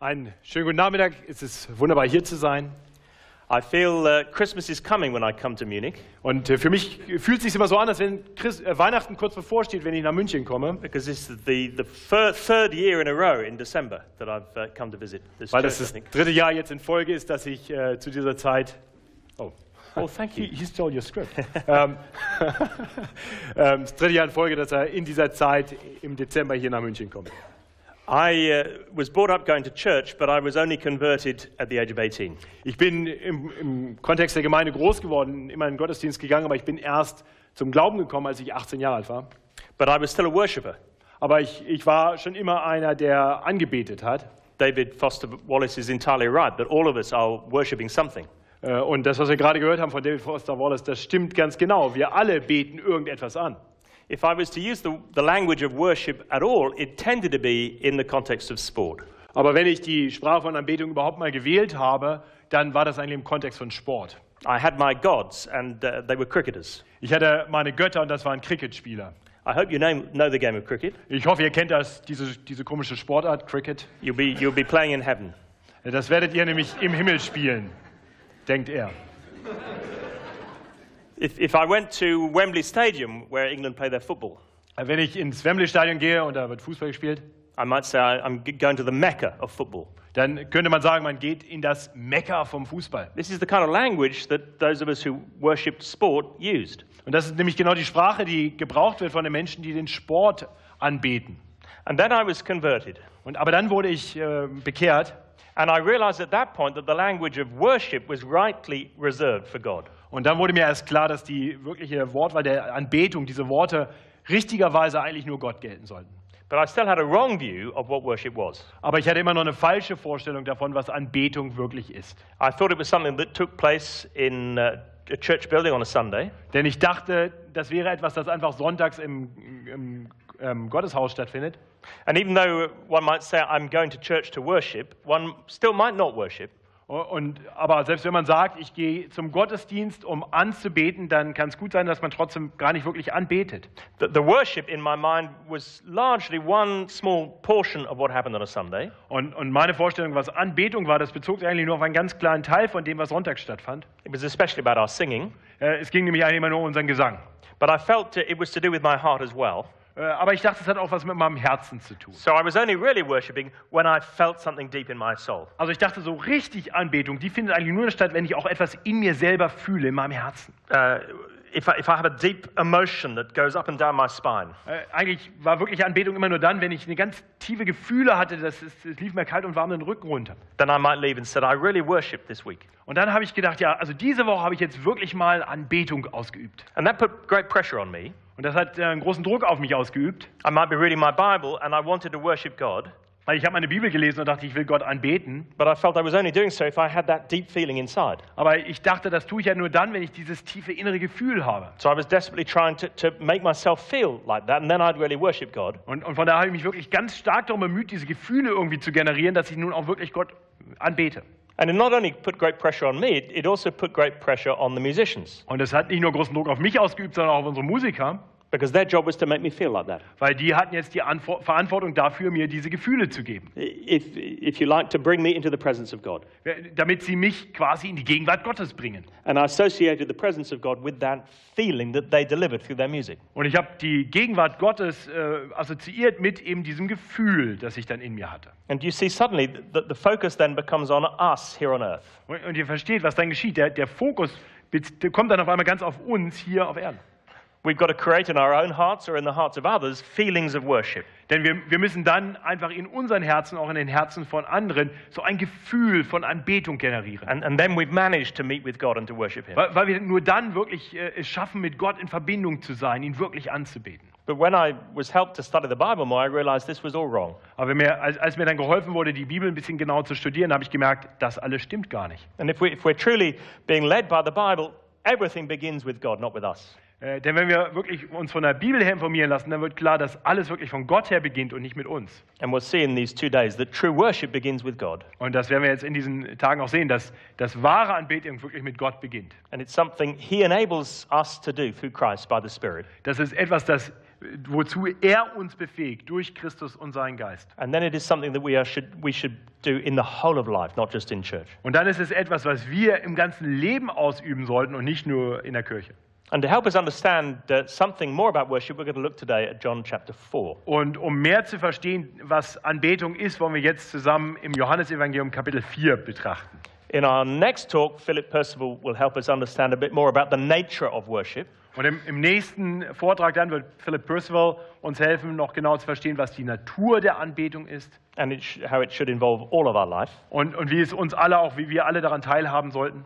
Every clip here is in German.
Einen schönen guten Nachmittag. Es ist wunderbar, hier zu sein. I feel Christmas is coming when I come to Munich. Und für mich fühlt es sich immer so an, als wenn Weihnachten kurz bevorsteht, wenn ich nach München komme. Because it's the third year in a row in December that I've come to visit this church, I think. Weil das dritte Jahr jetzt in Folge ist, dass ich zu dieser Zeit. Oh, thank you. He stole your script. Das dritte Jahr in Folge, dass er in dieser Zeit im Dezember hier nach München kommt. I was brought up going to church, but I was only converted at the age of 18. Ich bin im Kontext der Gemeinde groß geworden, immer in den Gottesdienst gegangen, aber ich bin erst zum Glauben gekommen, als ich 18 Jahre alt war. But I was still a worshipper. Aber ich war schon immer einer, der angebetet hat. David Foster Wallace is entirely right that all of us are worshiping something. Und das, was wir gerade gehört haben von David Foster Wallace, das stimmt ganz genau. Wir alle beten irgendetwas an. If I was to use the language of worship at all, it tended to be in the context of sport. Aber wenn ich die Sprache von Anbetung überhaupt mal gewählt habe, dann war das eigentlich im Kontext von Sport. I had my gods and they were cricketers. Ich hatte meine Götter und das waren Cricketspieler. I hope you know the game of cricket. Ich hoffe, ihr kennt das, diese komische Sportart Cricket. You'll be playing in heaven. Das werdet ihr nämlich im Himmel spielen, denkt er. If I went to Wembley Stadium, where England play their football, wenn ich ins Wembley Stadion gehe und da wird Fußball gespielt, I might say I'm going to the Mecca of football. Dann könnte man sagen, man geht in das Mekka vom Fußball. This is the kind of language that those of us who worship sport used. Und das ist nämlich genau die Sprache, die gebraucht wird von den Menschen, die den Sport anbeten. And then I was converted. Aber dann wurde ich bekehrt. And I realized at that point that the language of worship was rightly reserved for God. Und dann wurde mir erst klar, dass die wirkliche Wortwahl der Anbetung, diese Worte richtigerweise eigentlich nur Gott gelten sollten. But I still had a wrong view of what worship was. Aber ich hatte immer noch eine falsche Vorstellung davon, was Anbetung wirklich ist. I thought it was something that took place in a church building on a Sunday. Denn ich dachte, das wäre etwas, das einfach sonntags im Gotteshaus stattfindet. And even though one might say I'm going to church to worship, one still might not worship. Aber selbst wenn man sagt, ich gehe zum Gottesdienst, um anzubeten, dann kann es gut sein, dass man trotzdem gar nicht wirklich anbetet. The worship in my mind was largely one small portion of what happened on a Sunday. Und meine Vorstellung, was Anbetung war, das bezog sich eigentlich nur auf einen ganz kleinen Teil von dem, was Sonntag stattfand. It was especially about our singing. Es ging nämlich eigentlich immer nur um unseren Gesang. But I felt it was to do with my heart as well. Aber ich dachte, es hat auch was mit meinem Herzen zu tun. So I was only really worshiping when I felt something deep in my soul. Also ich dachte, so richtig Anbetung, die findet eigentlich nur statt, wenn ich auch etwas in mir selber fühle, in meinem Herzen. If I have a deep emotion that goes up and down my spine. Eigentlich war wirklich Anbetung immer nur dann, wenn ich eine ganz tiefe Gefühle hatte, es lief mir kalt und warm den Rücken runter. Then I might leave and said I really worship this week. Und dann habe ich gedacht, ja, also diese Woche habe ich jetzt wirklich mal Anbetung ausgeübt. And that put great pressure on me. Und das hat einen großen Druck auf mich ausgeübt. I might be reading my Bible and I wanted to worship God. Weil ich habe meine Bibel gelesen und dachte, ich will Gott anbeten. But I felt I was only doing so if I had that deep feeling inside. Aber ich dachte, das tue ich ja nur dann, wenn ich dieses tiefe innere Gefühl habe. So I was desperately trying to make myself feel like that and then I'd really worship God. Und von daher habe ich mich wirklich ganz stark darum bemüht, diese Gefühle irgendwie zu generieren, dass ich nun auch wirklich Gott anbete. And it not only put great pressure on me, it also put great pressure on the musicians. Und es hat nicht nur großen Druck auf mich ausgeübt, sondern auch auf unsere Musiker. Because their job was to make me feel like that. Weil die hatten jetzt die Verantwortung dafür, mir diese Gefühle zu geben. If you like, to bring me into the presence of God. Damit sie mich quasi in die Gegenwart Gottes bringen. And I associated the presence of God with that feeling that they delivered through their music. Und ich habe die Gegenwart Gottes assoziiert mit eben diesem Gefühl, das ich dann in mir hatte. And you see suddenly that the focus then becomes on us here on earth. Und ihr versteht, was dann geschieht. Der Fokus kommt dann auf einmal ganz auf uns hier auf Erden. We've got to create in our own hearts or in the hearts of others feelings of worship. Denn wir müssen dann einfach in unseren Herzen, auch in den Herzen von anderen, so ein Gefühl von Anbetung generieren. And then we've managed to meet with God and to worship Him. Weil wir nur dann wirklich es schaffen, mit Gott in Verbindung zu sein, ihn wirklich anzubeten. But when I was helped to study the Bible more, I realized this was all wrong. Aber als mir dann geholfen wurde, die Bibel ein bisschen genauer zu studieren, habe ich gemerkt, das alles stimmt gar nicht. And if we're truly being led by the Bible, everything begins with God, not with us. Denn wenn wir wirklich uns von der Bibel her informieren lassen, dann wird klar, dass alles wirklich von Gott her beginnt und nicht mit uns. And we'll see in these 2 days that true worship begins with God. Und das werden wir jetzt in diesen Tagen auch sehen, dass das wahre Anbetung wirklich mit Gott beginnt. And it's something He enables us to do through Christ by the Spirit. Das ist etwas, das wozu er uns befähigt durch Christus und seinen Geist. And then it is something that we should do in the whole of life, not just in church. Und dann ist es etwas, was wir im ganzen Leben ausüben sollten und nicht nur in der Kirche. And to help us understand something more about worship, we're going to look today at John chapter 4. Und um mehr zu verstehen, was Anbetung ist, wollen wir jetzt zusammen im Johannesevangelium Kapitel 4 betrachten. In our next talk, Philipp Percival will help us understand a bit more about the nature of worship. Und im nächsten Vortrag dann wird Philipp Percival uns helfen, noch genau zu verstehen, was die Natur der Anbetung ist. And how it should involve all of our life. Und wie es uns alle, auch wie wir alle daran teilhaben sollten.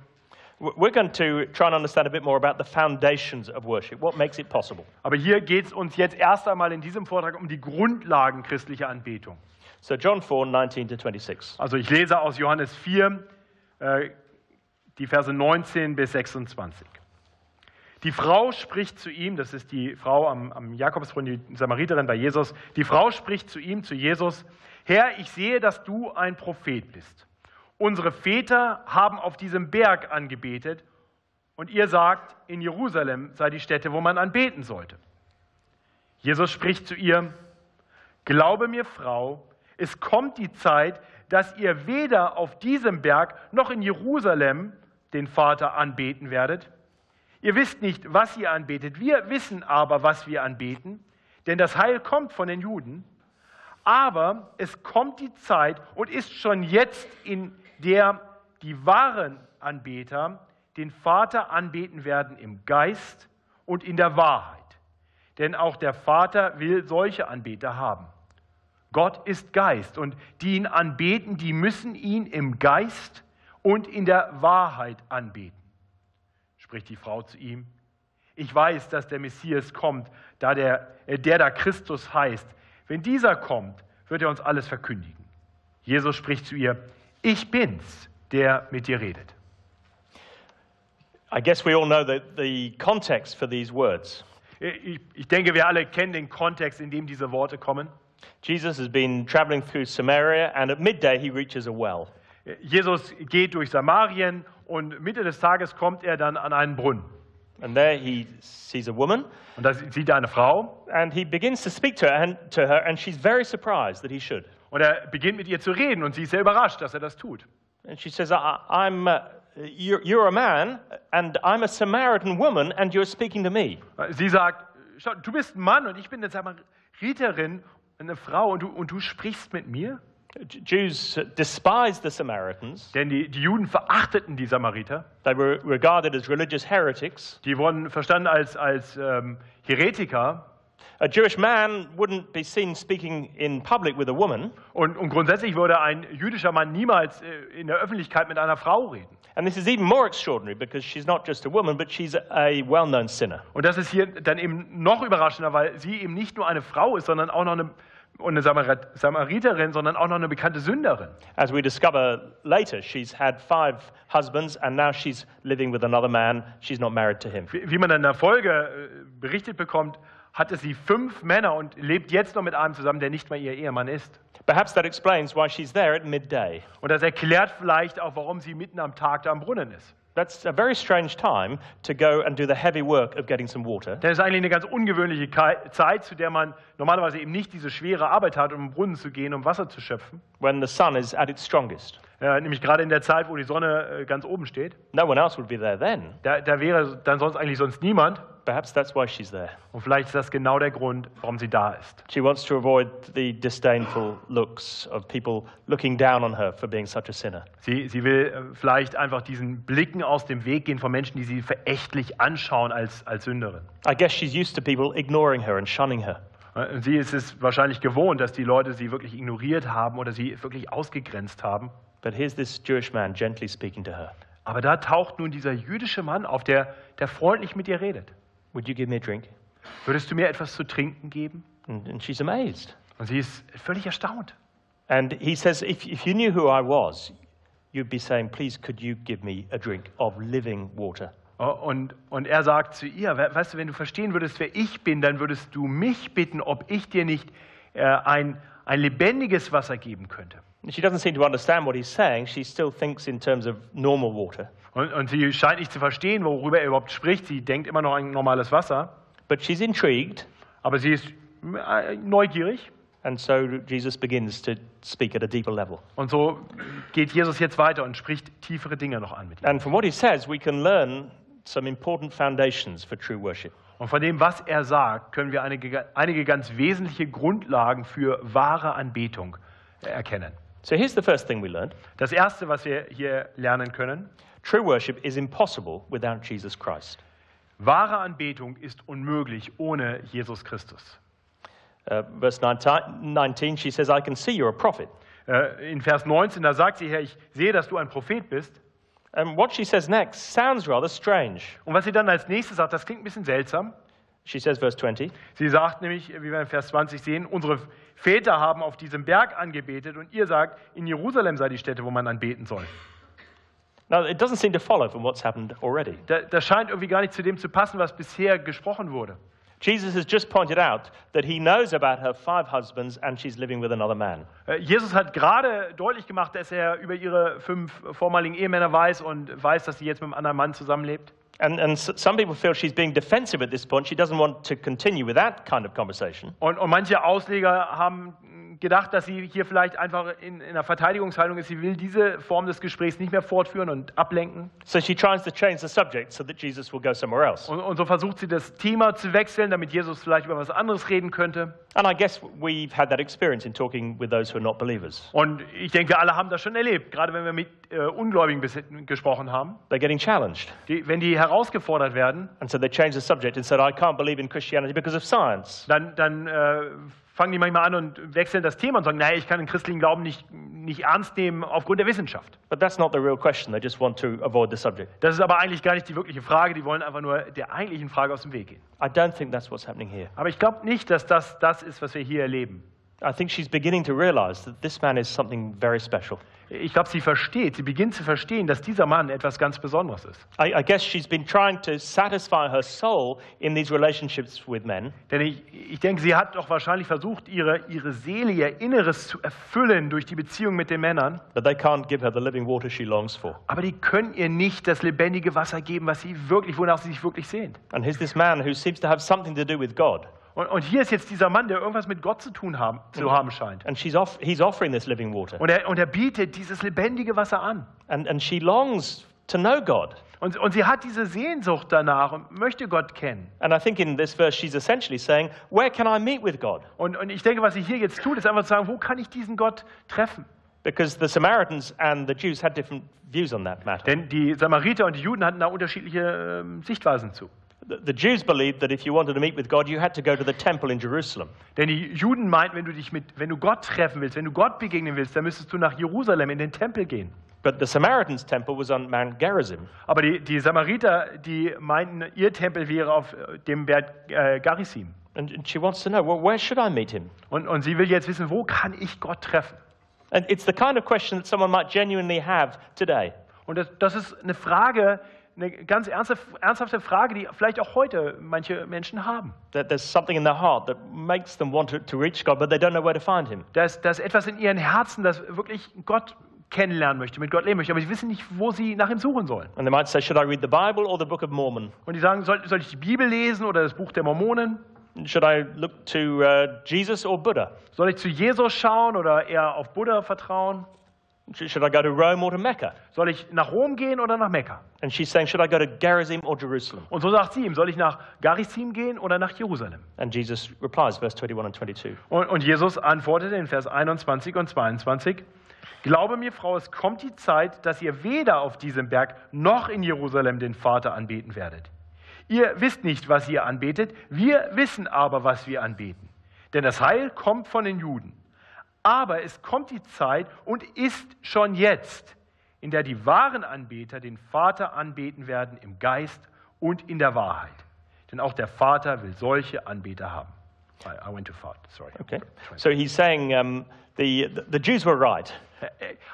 We're going to try and understand a bit more about the foundations of worship. What makes it possible? Aber hier geht es uns jetzt erst einmal in diesem Vortrag die Grundlagen christlicher Anbetung. So John 4, 19 to 26. Also ich lese aus Johannes 4, die Verse 19 bis 26. Die Frau spricht zu ihm, das ist die Frau am Jakobsbrunnen, die Samariterin bei Jesus. Die Frau spricht zu ihm, zu Jesus: Herr, ich sehe, dass du ein Prophet bist. Unsere Väter haben auf diesem Berg angebetet, und ihr sagt, in Jerusalem sei die Stätte, wo man anbeten sollte. Jesus spricht zu ihr: Glaube mir, Frau, es kommt die Zeit, dass ihr weder auf diesem Berg noch in Jerusalem den Vater anbeten werdet. Ihr wisst nicht, was ihr anbetet, wir wissen aber, was wir anbeten, denn das Heil kommt von den Juden. Aber es kommt die Zeit und ist schon jetzt, in der die wahren Anbeter den Vater anbeten werden im Geist und in der Wahrheit. Denn auch der Vater will solche Anbeter haben. Gott ist Geist, und die ihn anbeten, die müssen ihn im Geist und in der Wahrheit anbeten. Spricht die Frau zu ihm: Ich weiß, dass der Messias kommt, der da Christus heißt. Wenn dieser kommt, wird er uns alles verkündigen. Jesus spricht zu ihr: Ich bin's, der mit dir redet. I guess we all know the context for these words. Ich denke, wir alle kennen den Kontext, in dem diese Worte kommen. Jesus has been traveling through Samaria, and at midday he reaches a well. Jesus geht durch Samarien, und Mitte des Tages kommt er dann an einen Brunnen. And there he sees a woman. Und da sieht er eine Frau. And he begins to speak to her, and she's very surprised that he should. Und er beginnt mit ihr zu reden, und sie ist sehr überrascht, dass er das tut. And she says, "You're a man, and I'm a Samaritan woman, and you're speaking to me." Sie sagt: Du bist ein Mann, und ich bin eine Samariterin, eine Frau, und du sprichst mit mir? Jews despised the Samaritans. Denn die Juden verachteten die Samariter. They were regarded as religious heretics. Die wurden verstanden als Heretiker. A Jewish man wouldn't be seen speaking in public with a woman. Und grundsätzlich würde ein jüdischer Mann niemals in der Öffentlichkeit mit einer Frau reden. And this is even more extraordinary because she's not just a woman, but she's a well-known sinner. Und das ist hier dann eben noch überraschender, weil sie eben nicht nur eine Frau ist, sondern auch noch eine Samariterin, sondern auch noch eine bekannte Sünderin. As we discover later, she's had 5 husbands and now she's living with another man. She's not married to him. Wie man in der Folge berichtet bekommt, hatte sie 5 Männer und lebt jetzt noch mit einem zusammen, der nicht mal ihr Ehemann ist. Perhaps that explains why she's there at midday. Und das erklärt vielleicht auch, warum sie mitten am Tag da am Brunnen ist. That's a very strange time to go and do the heavy work of getting some water. Das ist eigentlich eine ganz ungewöhnliche Zeit, zu der man normalerweise eben nicht diese schwere Arbeit hat, um Brunnen zu gehen, um Wasser zu schöpfen. When the sun is at its strongest. Nämlich gerade in der Zeit, wo die Sonne ganz oben steht. No one else would be there then. Da wäre dann sonst niemand. Perhaps that's why she's there. Und vielleicht ist das genau der Grund, warum sie da ist. She wants to avoid the disdainful looks of people looking down on her for being such a sinner. Sie will vielleicht einfach diesen Blicken aus dem Weg gehen von Menschen, die sie verächtlich anschauen als Sünderin. I guess she's used to people ignoring her and shunning her. Sie ist es wahrscheinlich gewohnt, dass die Leute sie wirklich ignoriert haben oder sie wirklich ausgegrenzt haben. But here's this Jewish man gently speaking to her. Aber da taucht nun dieser jüdische Mann auf, der freundlich mit ihr redet. Would you give me a drink? Würdest du mir etwas zu trinken geben? And she's amazed. Und sie ist völlig erstaunt. And he says, if you knew who I was, you'd be saying, please, could you give me a drink of living water? Und er sagt zu ihr: Weißt du, wenn du verstehen würdest, wer ich bin, dann würdest du mich bitten, ob ich dir nicht ein lebendiges Wasser geben könnte. She doesn't seem to understand what he's saying. She still thinks in terms of normal water. Und sie scheint nicht zu verstehen, worüber er überhaupt spricht. Sie denkt immer noch an normales Wasser. But she's intrigued. Aber sie ist neugierig. And so Jesus begins to speak at a deeper level. Und so geht Jesus jetzt weiter und spricht tiefere Dinge noch an mit ihm. And from what he says, we can learn some important foundations for true worship. Und von dem, was er sagt, können wir einige ganz wesentliche Grundlagen für wahre Anbetung erkennen. So here's the first thing we learned. Das erste, was wir hier lernen können: True worship is impossible without Jesus Christ. Wahre Anbetung ist unmöglich ohne Jesus Christus. Verse 19, she says, "I can see you're a prophet." In Vers 19, da sagt sie, Herr, ich sehe, dass du ein Prophet bist. And what she says next sounds rather strange. Und was sie dann als nächstes sagt, das klingt ein bisschen seltsam. She says, verse 20. Sie sagt nämlich, wie wir in Vers 20 sehen, unsere Väter haben auf diesem Berg angebetet und ihr sagt, in Jerusalem sei die Stätte, wo man anbeten soll. Now, it doesn't seem to follow from what's happened already. Das scheint irgendwie gar nicht zu dem zu passen, was bisher gesprochen wurde. Jesus has just pointed out that he knows about her 5 husbands and she's living with another man. Jesus hat gerade deutlich gemacht, dass er über ihre 5 vormaligen Ehemänner weiß und weiß, dass sie jetzt mit einem anderen Mann zusammenlebt. And some people feel she's being defensive at this point. She doesn't want to continue with that kind of conversation. Und manche Ausleger haben gedacht, dass sie hier vielleicht einfach in einer Verteidigungshaltung ist. Sie will diese Form des Gesprächs nicht mehr fortführen und ablenken. So she tries to change the subject so that Jesus will go somewhere else. Und so versucht sie, das Thema zu wechseln, damit Jesus vielleicht über was anderes reden könnte. And I guess we've had that experience in talking with those who are not believers. Und ich denke, wir alle haben das schon erlebt, gerade wenn wir mit Ungläubigen gesprochen haben. They're getting challenged. Wenn die herausgefordert werden, and so they change the subject and said, "I can't believe in Christianity because of science." Dann fangen die manchmal an und wechseln das Thema und sagen, naja, ich kann den christlichen Glauben nicht ernst nehmen aufgrund der Wissenschaft. But that's not the real question. They just want to avoid the subject. Das ist aber eigentlich gar nicht die wirkliche Frage. Die wollen einfach nur der eigentlichen Frage aus dem Weg gehen. I don't think that's what's happening here. Aber ich glaube nicht, dass das ist, was wir hier erleben. I think she's beginning to realize that this man is something very special. Ich glaube, sie beginnt zu verstehen, dass dieser Mann etwas ganz Besonderes ist. I guess she's been trying to satisfy her soul in these relationships with men. Denn ich denke, sie hat doch wahrscheinlich versucht, ihre Seele, ihr Inneres zu erfüllen durch die Beziehung mit den Männern. But they can't give her the living water she longs for. Aber die können ihr nicht das lebendige Wasser geben, was sie wirklich, wonach sie sich wirklich sehnt. And here's this man who seems to have something to do with God. Und hier ist jetzt dieser Mann, der irgendwas mit Gott zu haben scheint. And he's offering this living water. Und er bietet dieses lebendige Wasser an. And she longs to know God. Und sie hat diese Sehnsucht danach und möchte Gott kennen. And I think in this verse she's essentially saying, where can I meet with God? Und ich denke, was sie hier jetzt tut, ist einfach zu sagen, wo kann ich diesen Gott treffen? Because the Samaritans and the Jews had different views on that matter. Denn die Samariter und die Juden hatten da unterschiedliche Sichtweisen zu. The Jews believed that if you wanted to meet with God, you had to go to the temple in Jerusalem. Denn die Juden meinten, wenn du Gott treffen willst, wenn du Gott begegnen willst, dann müsstest du nach Jerusalem in den Tempel gehen. But the Samaritans' temple was on Mount Gerizim. Aber die Samariter, die meinten, ihr Tempel wäre auf dem Berg Gerizim. And she wants to know, well, where should I meet him? Und sie will jetzt wissen, wo kann ich Gott treffen? And it's the kind of question that someone might genuinely have today. Und das ist eine Frage. Eine ganz ernsthafte Frage, die vielleicht auch heute manche Menschen haben. Da ist etwas in ihren Herzen, das wirklich Gott kennenlernen möchte, mit Gott leben möchte, aber sie wissen nicht, wo sie nach ihm suchen sollen. Und die sagen, soll ich die Bibel lesen oder das Buch der Mormonen? Should I look to Jesus or Buddha? Soll ich zu Jesus schauen oder eher auf Buddha vertrauen? Should I go to Rome or to Mecca? Soll ich nach Rom gehen oder nach Mekka? And she's saying, should I go to Gerizim or Jerusalem? Und so sagt sie ihm, soll ich nach Gerizim gehen oder nach Jerusalem? And Jesus replies, verse 21 and 22. Und Jesus antwortete in Vers 21 und 22: Glaube mir, Frau, es kommt die Zeit, dass ihr weder auf diesem Berg noch in Jerusalem den Vater anbeten werdet. Ihr wisst nicht, was ihr anbetet, wir wissen aber, was wir anbeten. Denn das Heil kommt von den Juden. Aber es kommt die Zeit und ist schon jetzt, in der die wahren Anbeter den Vater anbeten werden im Geist und in der Wahrheit. Denn auch der Vater will solche Anbeter haben. I went too far. Sorry. Okay. So he's saying the Jews were right.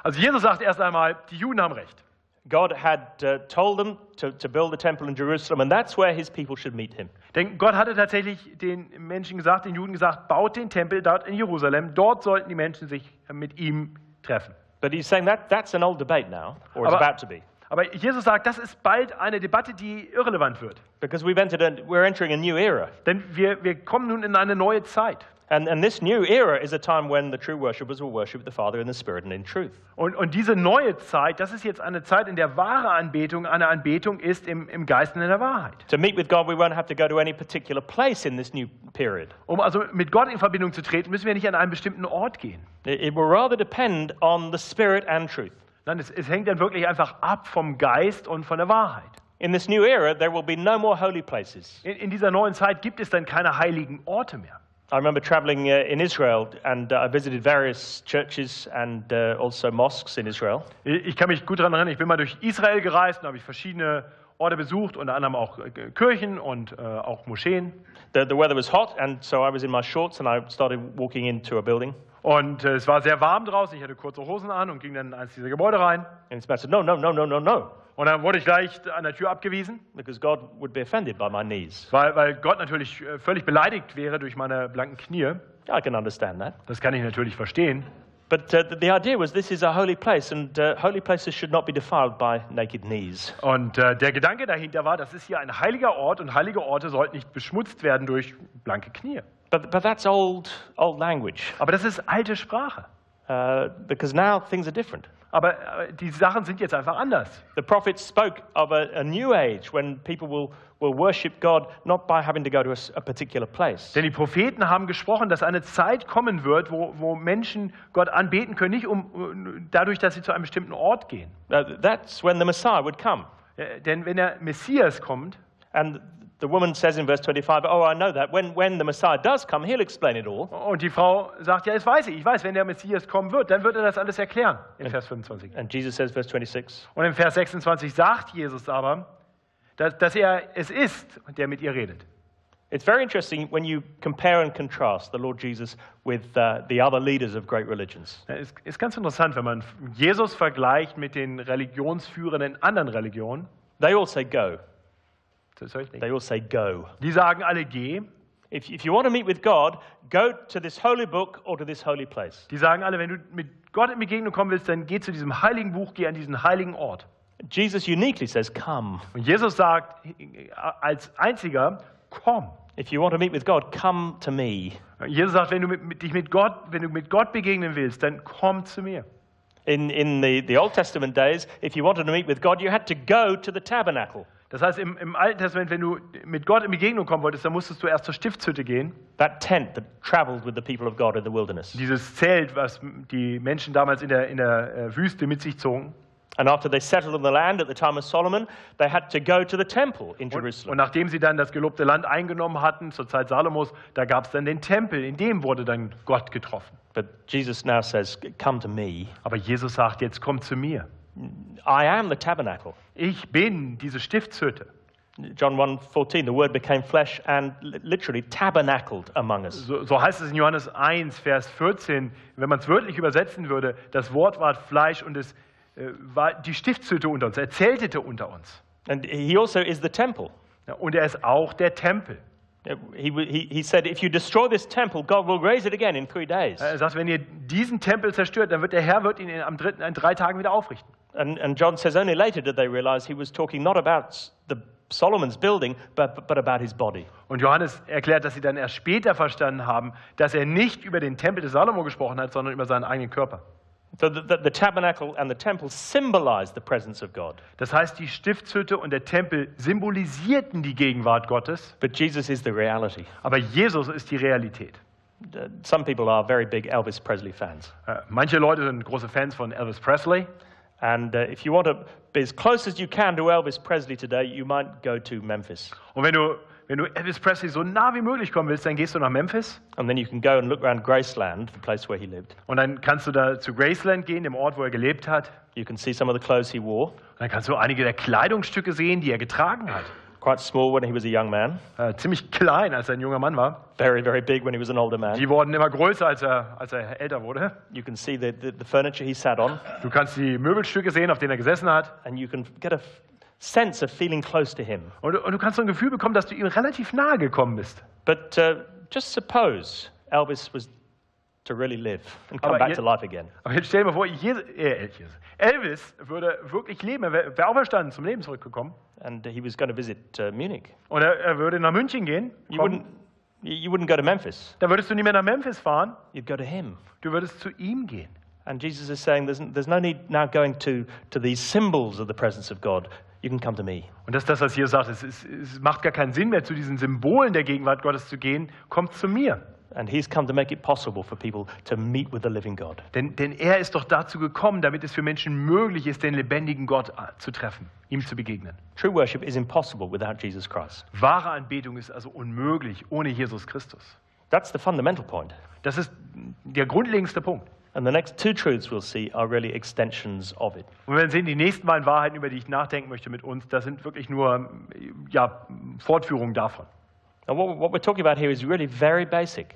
Also Jesus sagt erst einmal, die Juden haben recht. God had told them to build the temple in Jerusalem, and that's where his people should meet him. Denn Gott hatte tatsächlich den Menschen gesagt, den Juden gesagt, baut den Tempel dort in Jerusalem. Dort sollten die Menschen sich mit ihm treffen. But he's saying that's an old debate now, or it's about to be. Aber Jesus sagt, das ist bald eine Debatte, die irrelevant wird. Because we're entering a new era. Denn wir kommen nun in eine neue Zeit. And this new era is a time when the true worshipers will worship the Father in the Spirit and in truth. Und diese neue Zeit, das ist jetzt eine Zeit, in der wahre Anbetung eine Anbetung ist im Geist und in der Wahrheit. To meet with God, we won't have to go to any particular place in this new period. Um also mit Gott in Verbindung zu treten, müssen wir nicht an einen bestimmten Ort gehen. It will rather depend on the Spirit and truth. Nein, es hängt dann wirklich einfach ab vom Geist und von der Wahrheit. In this new era, there will be no more holy places. In dieser neuen Zeit gibt es dann keine heiligen Orte mehr. I remember traveling in Israel and I visited various churches and also mosques in Israel. Ich kann mich gut daran erinnern, ich bin mal durch Israel gereist und habe ich verschiedene Orte besucht, unter anderem auch Kirchen und auch Moscheen. The weather was hot and so I was in my shorts and I started walking into a building. Und es war sehr warm draußen, ich hatte kurze Hosen an und ging dann in eins dieser Gebäude rein. And it's said, no, no, no, no, no, no. Und dann wurde ich leicht an der Tür abgewiesen, because God would be offended by my knees. Weil Gott natürlich völlig beleidigt wäre durch meine blanken Knie. I can understand that. Das kann ich natürlich verstehen. But the idea was, this is a holy place, and holy places should not be defiled by naked knees. Und der Gedanke dahinter war, das ist hier ein heiliger Ort und heilige Orte sollten nicht beschmutzt werden durch blanke Knie. But that's old language. Aber das ist alte Sprache. Because now things are different. Aber die Sachen sind jetzt einfach anders. The prophets spoke of a new age when people will worship God not by having to go to a particular place. Denn die Propheten haben gesprochen, dass eine Zeit kommen wird, wo Menschen Gott anbeten können, nicht dadurch, dass sie zu einem bestimmten Ort gehen. That's when the Messiah would come. Denn wenn der Messias kommt, and the woman says in verse 25, "Oh, I know that. When the Messiah does come, he'll explain it all." Und die Frau sagt, ja, das weiß ich. Ich weiß, wenn der Messias kommen wird, dann wird er das alles erklären. In Vers 25. And Jesus says, verse 26. Und in Vers 26 sagt Jesus aber, dass er es ist, der mit ihr redet. It's very interesting when you compare and contrast the Lord Jesus with the other leaders of great religions. Es ist ganz interessant, wenn man Jesus vergleicht mit den Religionsführenden in anderen Religionen. They all say go. They all say go. Die sagen alle geh. If you want to meet with God, go to this holy book or to this holy place. Die sagen alle, wenn du mit Gott in Begegnung kommen willst, dann geh zu diesem heiligen Buch, geh an diesen heiligen Ort. Jesus uniquely says come. Und Jesus sagt als einziger komm. If you want to meet with God, come to me. Jesus sagt, wenn du mit Gott begegnen willst, dann komm zu mir. In the Old Testament days, if you wanted to meet with God, you had to go to the tabernacle. Das heißt, im Alten Testament, wenn du mit Gott in Begegnung kommen wolltest, dann musstest du erst zur Stiftshütte gehen. That tent that traveled with the people of God in the wilderness. Dieses Zelt, was die Menschen damals in der Wüste mit sich zogen. And after they settled on the land at the time of Solomon, they had to go to the temple in Jerusalem. Und nachdem sie dann das gelobte Land eingenommen hatten zur Zeit Salomos, da gab es dann den Tempel, in dem wurde dann Gott getroffen. But Jesus now says, come to me. Aber Jesus sagt, jetzt komm zu mir. I am the tabernacle. Ich bin diese Stiftshütte. John 1:14, the word became flesh and literally tabernacled among us. So heißt es in Johannes 1, Vers 14, wenn man es wörtlich übersetzen würde, das Wort ward Fleisch und es war die Stiftshütte unter uns, er zeltete unter uns. And he also is the temple. Ja, und er ist auch der Tempel. He said, if you destroy this temple, God will raise it again in 3 days. Er sagt, wenn ihr diesen Tempel zerstört, dann wird der Herr wird ihn in 3 Tagen wieder aufrichten. And John says only later did they realize he was talking not about the Solomon's building, but about his body. Und Johannes erklärt, dass sie dann erst später verstanden haben, dass er nicht über den Tempel des Salomo gesprochen hat, sondern über seinen eigenen Körper. So the tabernacle and the temple symbolized the presence of God. Das heißt, die Stiftshütte und der Tempel symbolisierten die Gegenwart Gottes. But Jesus is the reality. Aber Jesus ist die Realität. Some people are very big Elvis Presley fans. Manche Leute sind große Fans von Elvis Presley. And if you want to be as close as you can to Elvis Presley today, you might go to Memphis. Und wenn du Elvis Presley so nah wie möglich kommen willst, dann gehst du nach Memphis. And then you can go and look around Graceland, the place where he lived. Und dann kannst du da zu Graceland gehen, dem Ort, wo er gelebt hat. You can see some of the clothes he wore. Und dann kannst du einige der Kleidungsstücke sehen, die er getragen hat. Quite small when he was a young man. Ziemlich klein, als er ein junger Mann war. Very, very big when he was an older man. Die wurden immer größer, als er älter wurde. You can see the furniture he sat on. Du kannst die Möbelstücke sehen, auf denen er gesessen hat. And you can get a sense of feeling close to him. Und du kannst so ein Gefühl bekommen, dass du ihm relativ nahe gekommen bist. But just suppose Elvis was to really live and come back to life again. Aber jetzt stell dir mal vor, Elvis würde wirklich leben, er wäre auferstanden, zum Leben zurückgekommen. And he was going to visit Munich. Und er würde nach München gehen. You wouldn't go to Memphis. Da würdest du nicht mehr nach Memphis fahren. You'd go to him. Du würdest zu ihm gehen. And Jesus is saying there's no need now going to these symbols of the presence of God. You can come to me. Und das, was Jesus sagt, es macht gar keinen Sinn mehr, zu diesen Symbolen der Gegenwart Gottes zu gehen. Kommt zu mir. And he's come to make it possible for people to meet with the living God. Denn er ist doch dazu gekommen, damit es für Menschen möglich ist, den lebendigen Gott zu treffen, ihm zu begegnen. True worship is impossible without Jesus Christ. Wahre Anbetung ist also unmöglich ohne Jesus Christus. That's the fundamental point. Das ist der grundlegendste Punkt. And the next two truths we'll see are really extensions of it. Und wir werden sehen, die nächsten beiden Wahrheiten, über die ich nachdenken möchte mit uns, das sind wirklich nur Fortführungen davon. And what we're talking about here is really very basic.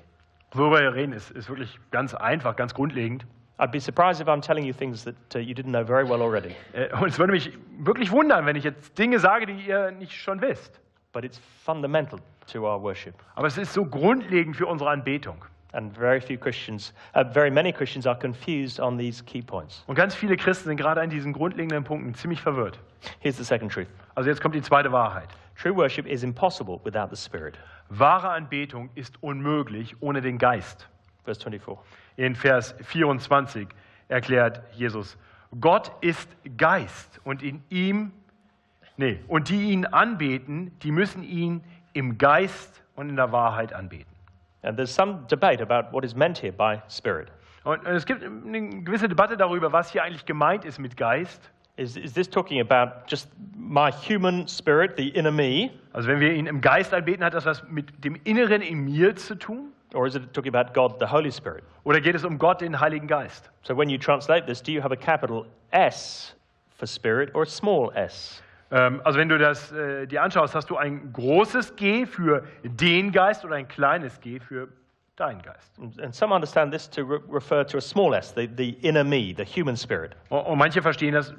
Worüber wir reden, ist wirklich ganz einfach, ganz grundlegend. I'd be surprised if I'm telling you things that you didn't know very well already. Und es würde mich wirklich wundern, wenn ich jetzt Dinge sage, die ihr nicht schon wisst. But it's fundamental to our worship. Aber es ist so grundlegend für unsere Anbetung. And very many Christians are confused on these key points. Und ganz viele Christen sind gerade an diesen grundlegenden Punkten ziemlich verwirrt. Here's the second truth. Also jetzt kommt die zweite Wahrheit. True worship is impossible without the Spirit. Wahre Anbetung ist unmöglich ohne den Geist. Vers 24. In Vers 24 erklärt Jesus: Gott ist Geist und die ihn anbeten, die müssen ihn im Geist und in der Wahrheit anbeten. And there's some debate about what is meant here by Spirit. Und es gibt eine gewisse Debatte darüber, was hier eigentlich gemeint ist mit Geist. Is this talking about just my human spirit, the inner me? Also wenn wir ihn im Geist anbeten, hat das was mit dem Inneren in mir zu tun? Or is it talking about God, the Holy Spirit? Oder geht es um Gott, den Heiligen Geist? So when you translate this, do you have a capital S for Spirit or a small s? Also wenn du das dir anschaust, hast du ein großes G für den Geist oder ein kleines G für deinen Geist. And some understand this to refer to a small s, the inner me, the human spirit. Und manche verstehen das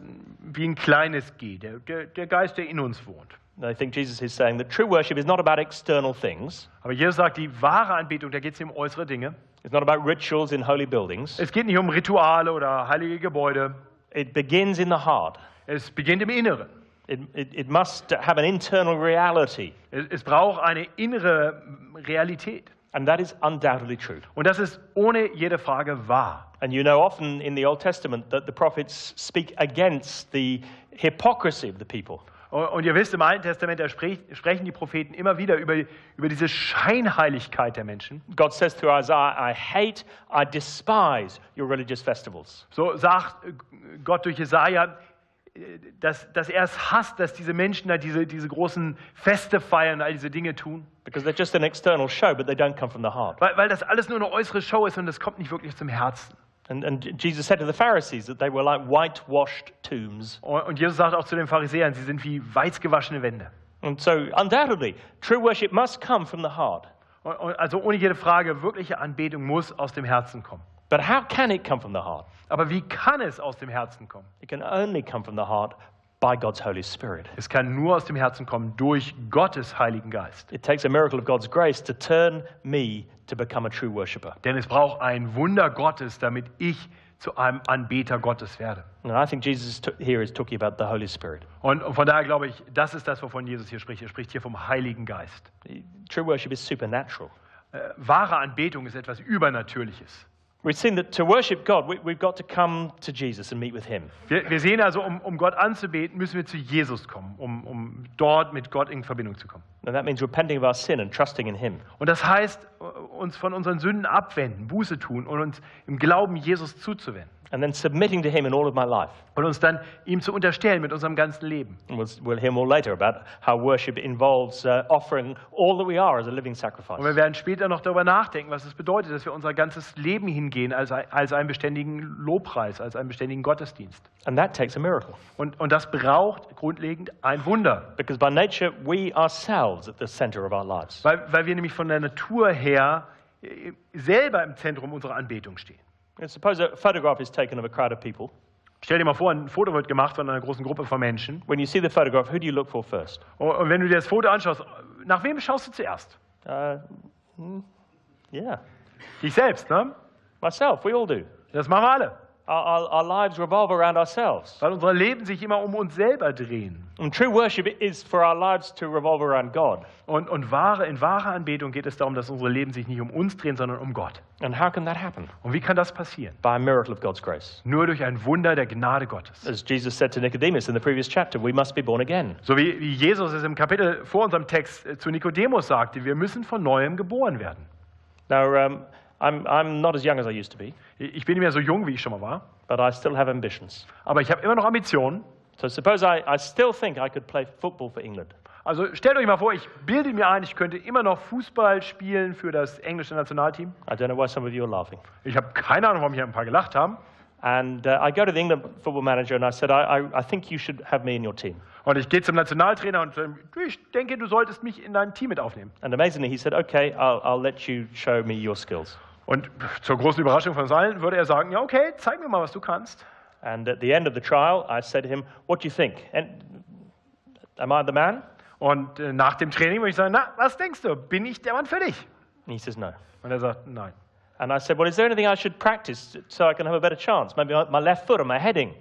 wie ein kleines G, der Geist, der in uns wohnt. I think Jesus is saying that true worship is not about external things. Aber Jesus sagt, die wahre Anbetung, da geht es um äußere Dinge. It's not about rituals in holy buildings. Es geht nicht um Rituale oder heilige Gebäude. It begins in the heart. Es beginnt im Inneren. It must have an internal reality. Es braucht eine innere Realität. And that is undoubtedly true. Und das ist ohne jede Frage wahr. And you know, often in the Old Testament that the prophets speak against the hypocrisy of the people. Und ihr wisst, im Alten Testament sprechen die Propheten immer wieder über diese Scheinheiligkeit der Menschen. God says to Isaiah, I hate, I despise your religious festivals. So sagt Gott durch Jesaja, dass er es hasst, dass diese Menschen da diese großen Feste feiern, all diese Dinge tun. Because they're just an external show, but they don't come from the heart. Weil das alles nur eine äußere Show ist und das kommt nicht wirklich zum Herzen. And Jesus said to the Pharisees that they were like whitewashed tombs. Und Jesus sagt auch zu den Pharisäern, sie sind wie weißgewaschene Wände. And so undoubtedly, true worship must come from the heart. Also ohne jede Frage, wirkliche Anbetung muss aus dem Herzen kommen. But how can it come from the heart? Aber wie kann es aus dem Herzen kommen? It can only come from the heart by God's Holy Spirit. Es kann nur aus dem Herzen kommen durch Gottes Heiligen Geist. It takes a miracle of God's grace to turn me to become a true worshipper. Denn es braucht ein Wunder Gottes, damit ich zu einem Anbeter Gottes werde. And I think Jesus here is talking about the Holy Spirit. Und von daher glaube ich, das ist das, wovon Jesus hier spricht. Er spricht hier vom Heiligen Geist. True worship is supernatural. Wahre Anbetung ist etwas Übernatürliches. We've seen that to worship God, we've got to come to Jesus and meet with him. Wir sehen also, um Gott anzubeten, müssen wir zu Jesus kommen, um dort mit Gott in Verbindung zu kommen. And that means repenting of our sin and trusting in him. Und das heißt, uns von unseren Sünden abwenden, Buße tun und uns im Glauben Jesus zuzuwenden. And then submitting to him in all of my life. Und uns dann ihm zu unterstellen mit unserem ganzen Leben. We'll hear more later about how worship involves offering all that we are as a living sacrifice. Und wir werden später noch darüber nachdenken, was es bedeutet, dass wir unser ganzes Leben hingehen als einen beständigen Lobpreis, als einen beständigen Gottesdienst. And that takes a miracle. Und das braucht grundlegend ein Wunder. Because by nature we ourselves at the center of our lives. Weil wir nämlich von der Natur her selber im Zentrum unserer Anbetung stehen. Suppose a photograph is taken of a crowd of people. Stell dir mal vor, ein Foto wird gemacht von einer großen Gruppe von Menschen. When you see the photograph, who do you look for first? Und wenn du dir das Foto anschaust, nach wem schaust du zuerst? Yeah. Dich selbst, ne? Myself, we all do. Das machen wir alle. Our lives revolve around ourselves. Weil unsere Leben sich immer um uns selber drehen. And true worship is for our lives to revolve around God. Und in wahrer Anbetung geht es darum, dass unsere Leben sich nicht um uns drehen, sondern um Gott. And how can that happen? Und wie kann das passieren? By a miracle of God's grace. Nur durch ein Wunder der Gnade Gottes. As Jesus said to Nicodemus in the previous chapter, we must be born again. So wie Jesus es im Kapitel vor unserem Text zu Nikodemus sagte, wir müssen von neuem geboren werden. Now, I'm not as young as I used to be. Ich bin nicht mehr so jung, wie ich schon mal war. But I still have ambitions. Aber ich habe immer noch Ambitionen. So suppose I still think I could play football for England. Also stellt euch mal vor, ich bilde mir ein, ich könnte immer noch Fußball spielen für das englische Nationalteam. I don't know why some of you are laughing. Ich habe keine Ahnung, warum hier ein paar gelacht haben. And I go to the England football manager and I said, I think you should have me in your team. Und ich gehe zum Nationaltrainer und sage, ich denke, du solltest mich in dein Team mit aufnehmen. And amazingly, he said, okay, I'll let you show me your skills. Und zur großen Überraschung von uns allen würde er sagen, ja, okay, zeig mir mal, was du kannst. And at the end of the trial, I said to him, what do you think? Am I the man? Und nach dem Training würde ich sagen, na, was denkst du? Bin ich der Mann für dich? And he says, no. Und er sagt, nein. And I said, well, is there anything I should practice so I can have a better chance? Maybe my left foot or my heading.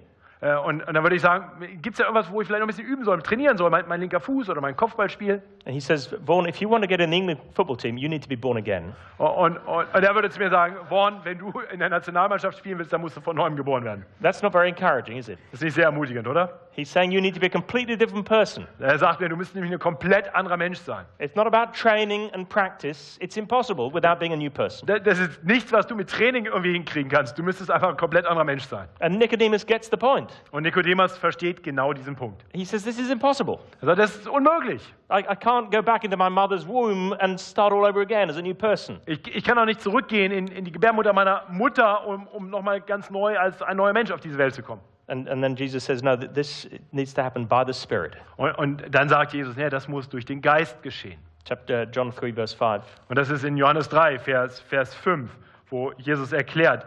Und dann würde ich sagen, gibt es da irgendwas, wo ich vielleicht noch ein bisschen üben soll, trainieren soll, mein linker Fuß oder mein Kopfballspiel? And he says, Vaughan, if you want to get in the England football team, you need to be born again. Und er würde zu mir sagen, Vaughan, wenn du in der Nationalmannschaft spielen willst, dann musst du von neuem geboren werden. That's not very encouraging, is it? Das ist nicht sehr ermutigend, oder? He's saying you need to be a completely different person. Er sagt mir, du müsstest nämlich ein komplett anderer Mensch sein. It's not about training and practice. It's impossible without being a new person. Das ist nichts, was du mit Training irgendwie hinkriegen kannst. Du müsstest einfach ein komplett anderer Mensch sein. And Nicodemus gets the point. Und Nikodemus versteht genau diesen Punkt. He says, this is impossible. Er sagt, das ist unmöglich. I can't go back into my mother's womb and start all over again as a new person. Ich kann auch nicht zurückgehen in die Gebärmutter meiner Mutter, um nochmal ganz neu als ein neuer Mensch auf diese Welt zu kommen. And then Jesus says, no, this needs to happen by the Spirit. Und dann sagt Jesus, ja, das muss durch den Geist geschehen. John 3, Vers 5. Und das ist in Johannes 3, Vers 5, wo Jesus erklärt,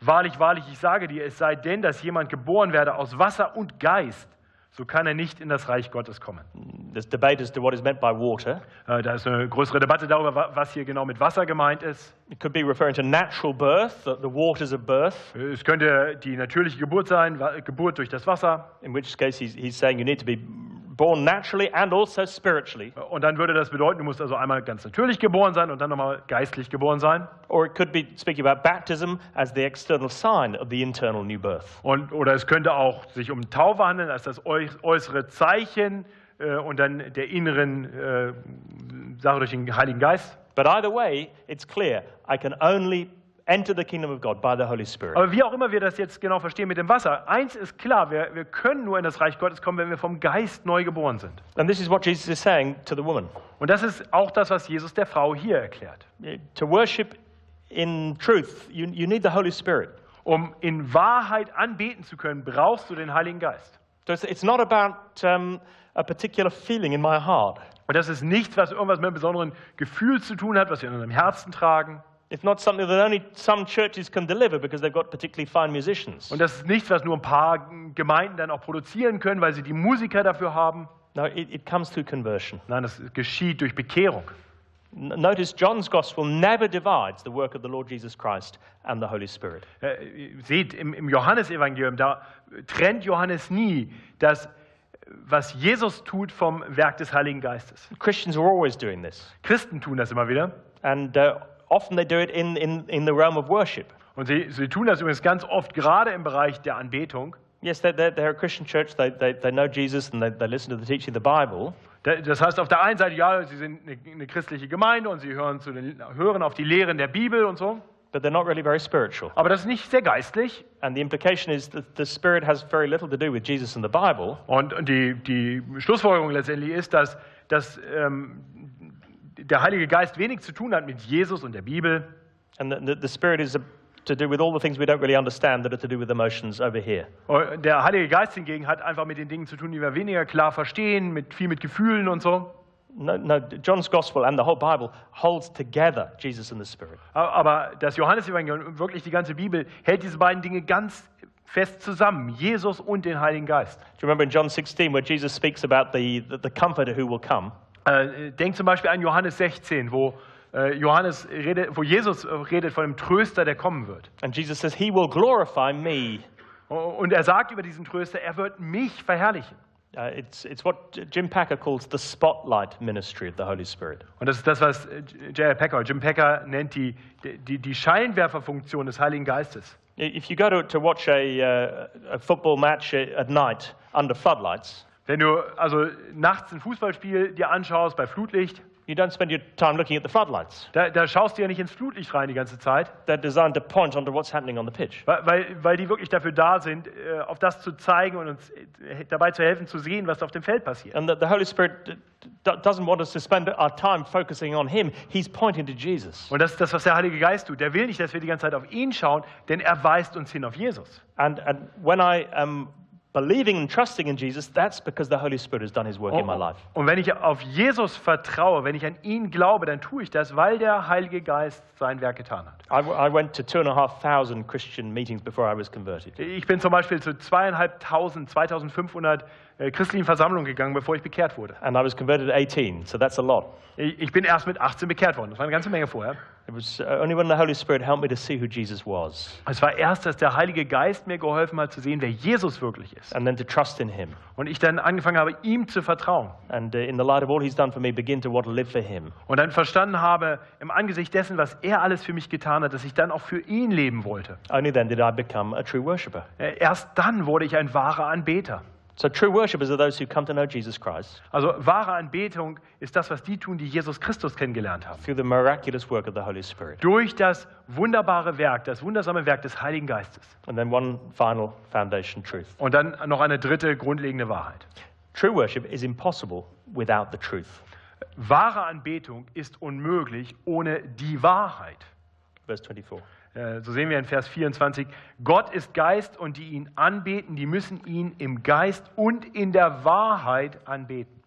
wahrlich, wahrlich, ich sage dir, es sei denn, dass jemand geboren werde aus Wasser und Geist, so kann er nicht in das Reich Gottes kommen. This debate is to what is meant by water. Da ist eine größere Debatte darüber, was hier genau mit Wasser gemeint ist. It could be referring to natural birth, the waters of birth. Es könnte die natürliche Geburt sein, Geburt durch das Wasser. In which case he's saying you need to be born naturally and also spiritually. Und dann würde das bedeuten, du musst also einmal ganz natürlich geboren sein und dann nochmal geistlich geboren sein. Or it could be speaking about baptism as the external sign of the internal new birth. Oder es könnte auch sich um Taufe handeln als das äußere Zeichen und dann der inneren Sache durch den Heiligen Geist. But either way, it's clear, I can only enter the kingdom of God by the Holy Spirit. Aber wie auch immer wir das jetzt genau verstehen mit dem Wasser, eins ist klar, wir können nur in das Reich Gottes kommen, wenn wir vom Geist neu geboren sind. And this is what Jesus is saying to the woman. Und das ist auch das, was Jesus der Frau hier erklärt. To worship in truth, you need the Holy Spirit. Um in Wahrheit anbeten zu können, brauchst du den Heiligen Geist. So it's not about a particular feeling in my heart. Und das ist nichts, was irgendwas mit einem besonderen Gefühl zu tun hat, was wir in unserem Herzen tragen. It's not something that only some churches can deliver because they've got particularly fine musicians. Und das ist nichts, was nur ein paar Gemeinden dann auch produzieren können, weil sie die Musiker dafür haben. No, it comes through conversion. Nein, das geschieht durch Bekehrung. Notice John's Gospel never divides the work of the Lord Jesus Christ and the Holy Spirit. Seht, im Johannesevangelium, da trennt Johannes nie das, was Jesus tut, vom Werk des Heiligen Geistes. Christians are always doing this. Christen tun das immer wieder. And often they do it in the realm of worship. Und sie tun das übrigens ganz oft gerade im Bereich der Anbetung. Yes, they're a Christian church. They know Jesus and they listen to the teaching of the Bible. Das heißt auf der einen Seite, ja, sie sind eine christliche Gemeinde und sie hören auf die Lehren der Bibel und so. But they're not really very spiritual. Aber das ist nicht sehr geistlich. And the implication is that the Spirit has very little to do with Jesus and the Bible. Und die Schlussfolgerung letztendlich ist, dass der Heilige Geist wenig zu tun hat mit Jesus und der Bibel. And the Spirit is to do with all the things we don't really understand that are to do with emotions over here. Der Heilige Geist hingegen hat einfach mit den Dingen zu tun, die wir weniger klar verstehen, mit Gefühlen und so. No, John's Gospel and the whole Bible holds together Jesus and the Spirit. Aber das Johannesevangelium, wirklich die ganze Bibel, hält diese beiden Dinge ganz fest zusammen, Jesus und den Heiligen Geist. Do you remember in John 16 where Jesus speaks about the comforter who will come? Denk zum Beispiel an Johannes 16, wo wo Jesus redet von dem Tröster, der kommen wird. And Jesus says, he will glorify me. Und er sagt über diesen Tröster, er wird mich verherrlichen. It's what Jim Packer calls the spotlight ministry of the Holy Spirit. Und das ist das, was Jim Packer nennt die Scheinwerferfunktion des Heiligen Geistes. If you go to watch a football match at night under floodlights, wenn du also nachts ein Fußballspiel dir anschaust bei Flutlicht, you don't spend your time looking at the floodlights. Da schaust du ja nicht ins Flutlicht rein die ganze Zeit. They're designed to point onto what's happening on the pitch. Weil die wirklich dafür da sind, auf das zu zeigen und uns dabei zu helfen zu sehen, was auf dem Feld passiert. And the Holy Spirit doesn't want us to spend our time focusing on him. He's pointing to Jesus. Und das ist das, was der Heilige Geist tut. Er will nicht, dass wir die ganze Zeit auf ihn schauen, denn er weist uns hin auf Jesus. And when I am believing and trusting in Jesus, that's because the Holy Spirit has done his work in my life. Und wenn ich auf Jesus vertraue, wenn ich an ihn glaube, dann tue ich das, weil der Heilige Geist sein Werk getan hat. I went to 2,500 Christian meetings before I was converted. Ich bin zum Beispiel zu 2.500, 2.500 christlichen Versammlungen gegangen, bevor ich bekehrt wurde. And I was converted at 18, so that's a lot. Ich bin erst mit 18 bekehrt worden. Das war eine ganze Menge vorher. It was only when the Holy Spirit helped me to see who Jesus was. Es war erst, dass der Heilige Geist mir geholfen hat zu sehen, wer Jesus wirklich ist. And then to trust in him. Und ich dann angefangen habe, ihm zu vertrauen. And in the light of all he's done for me, begin to want to live for him. Und dann verstanden habe, im Angesicht dessen, was er alles für mich getan hat, dass ich dann auch für ihn leben wollte. Only then did I become a true worshipper. Erst dann wurde ich ein wahrer Anbeter. So true worshipers are those who come to know Jesus Christ. Also wahre Anbetung ist das, was die tun, die Jesus Christus kennengelernt haben. Through the miraculous work of the Holy Spirit. Durch das wunderbare Werk, das wundersame Werk des Heiligen Geistes. And then one final foundation truth. Und dann noch eine dritte grundlegende Wahrheit. True worship is impossible without the truth. Wahre Anbetung ist unmöglich ohne die Wahrheit. Verse 24. So sehen wir in Vers 24, Gott ist Geist und die ihn anbeten, die müssen ihn im Geist und in der Wahrheit anbeten.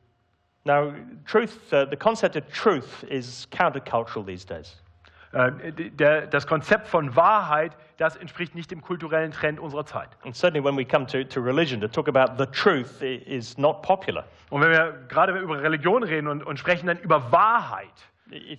Now, truth, the concept of truth is countercultural these days. Das Konzept von Wahrheit, das entspricht nicht dem kulturellen Trend unserer Zeit. And certainly when we come to religion, to talk about the truth is not popular. Und wenn wir gerade über Religion reden und sprechen dann über Wahrheit,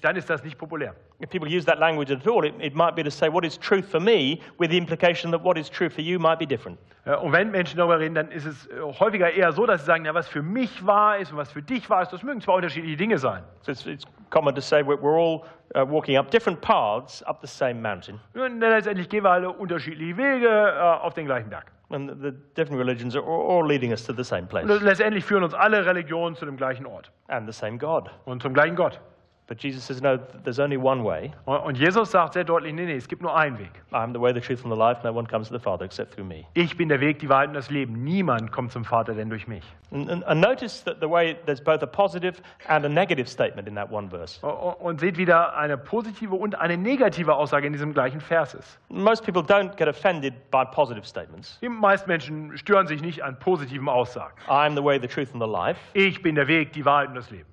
dann ist das nicht populär. If people use that language at all, it might be to say what is truth for me, with the implication that what is true for you might be different. Und wenn Menschen darüber reden, dann ist es häufiger eher so, dass sie sagen, ja, was für mich wahr ist und was für dich wahr ist, das mögen zwei unterschiedliche Dinge sein. So it's common to say we're all walking up different paths up the same mountain. Und letztendlich gehen wir alle unterschiedliche Wege auf den gleichen Berg. And the different religions are all leading us to the same place. Und letztendlich führen uns alle Religionen zu dem gleichen Ort. And the same God. Und zum gleichen Gott. But Jesus says, no, there's only one way. Und Jesus sagt sehr deutlich, nee, es gibt nur einen Weg. I'm the way, the truth, and the life. No one comes to the Father except through me. Ich bin der Weg, die Wahrheit und das Leben. Niemand kommt zum Vater denn durch mich. And notice that the way there's both a positive and a negative statement in that one verse. Und seht wieder eine positive und eine negative Aussage in diesem gleichen Verses. Most people don't get offended by positive statements. Die meisten Menschen stören sich nicht an positiven Aussagen. I'm the way, the truth, and the life. Ich bin der Weg, die Wahrheit und das Leben.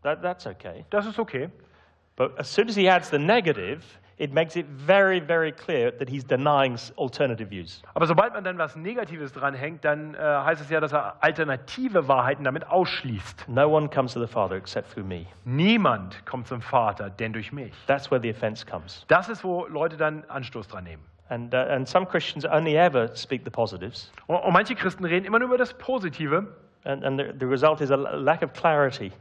That's okay. Das ist okay. But as soon as he adds the negative, it makes it very, very clear that he's denying alternative views. Aber sobald man dann was Negatives dranhängt, dann heißt es ja, dass er alternative Wahrheiten damit ausschließt. No one comes to the Father except through me. Niemand kommt zum Vater, denn durch mich. That's where the offense comes. Das ist, wo Leute dann Anstoß dran nehmen. And some Christians only ever speak the positives. Und manche Christen reden immer nur über das Positive. And the result is a lack of clarity.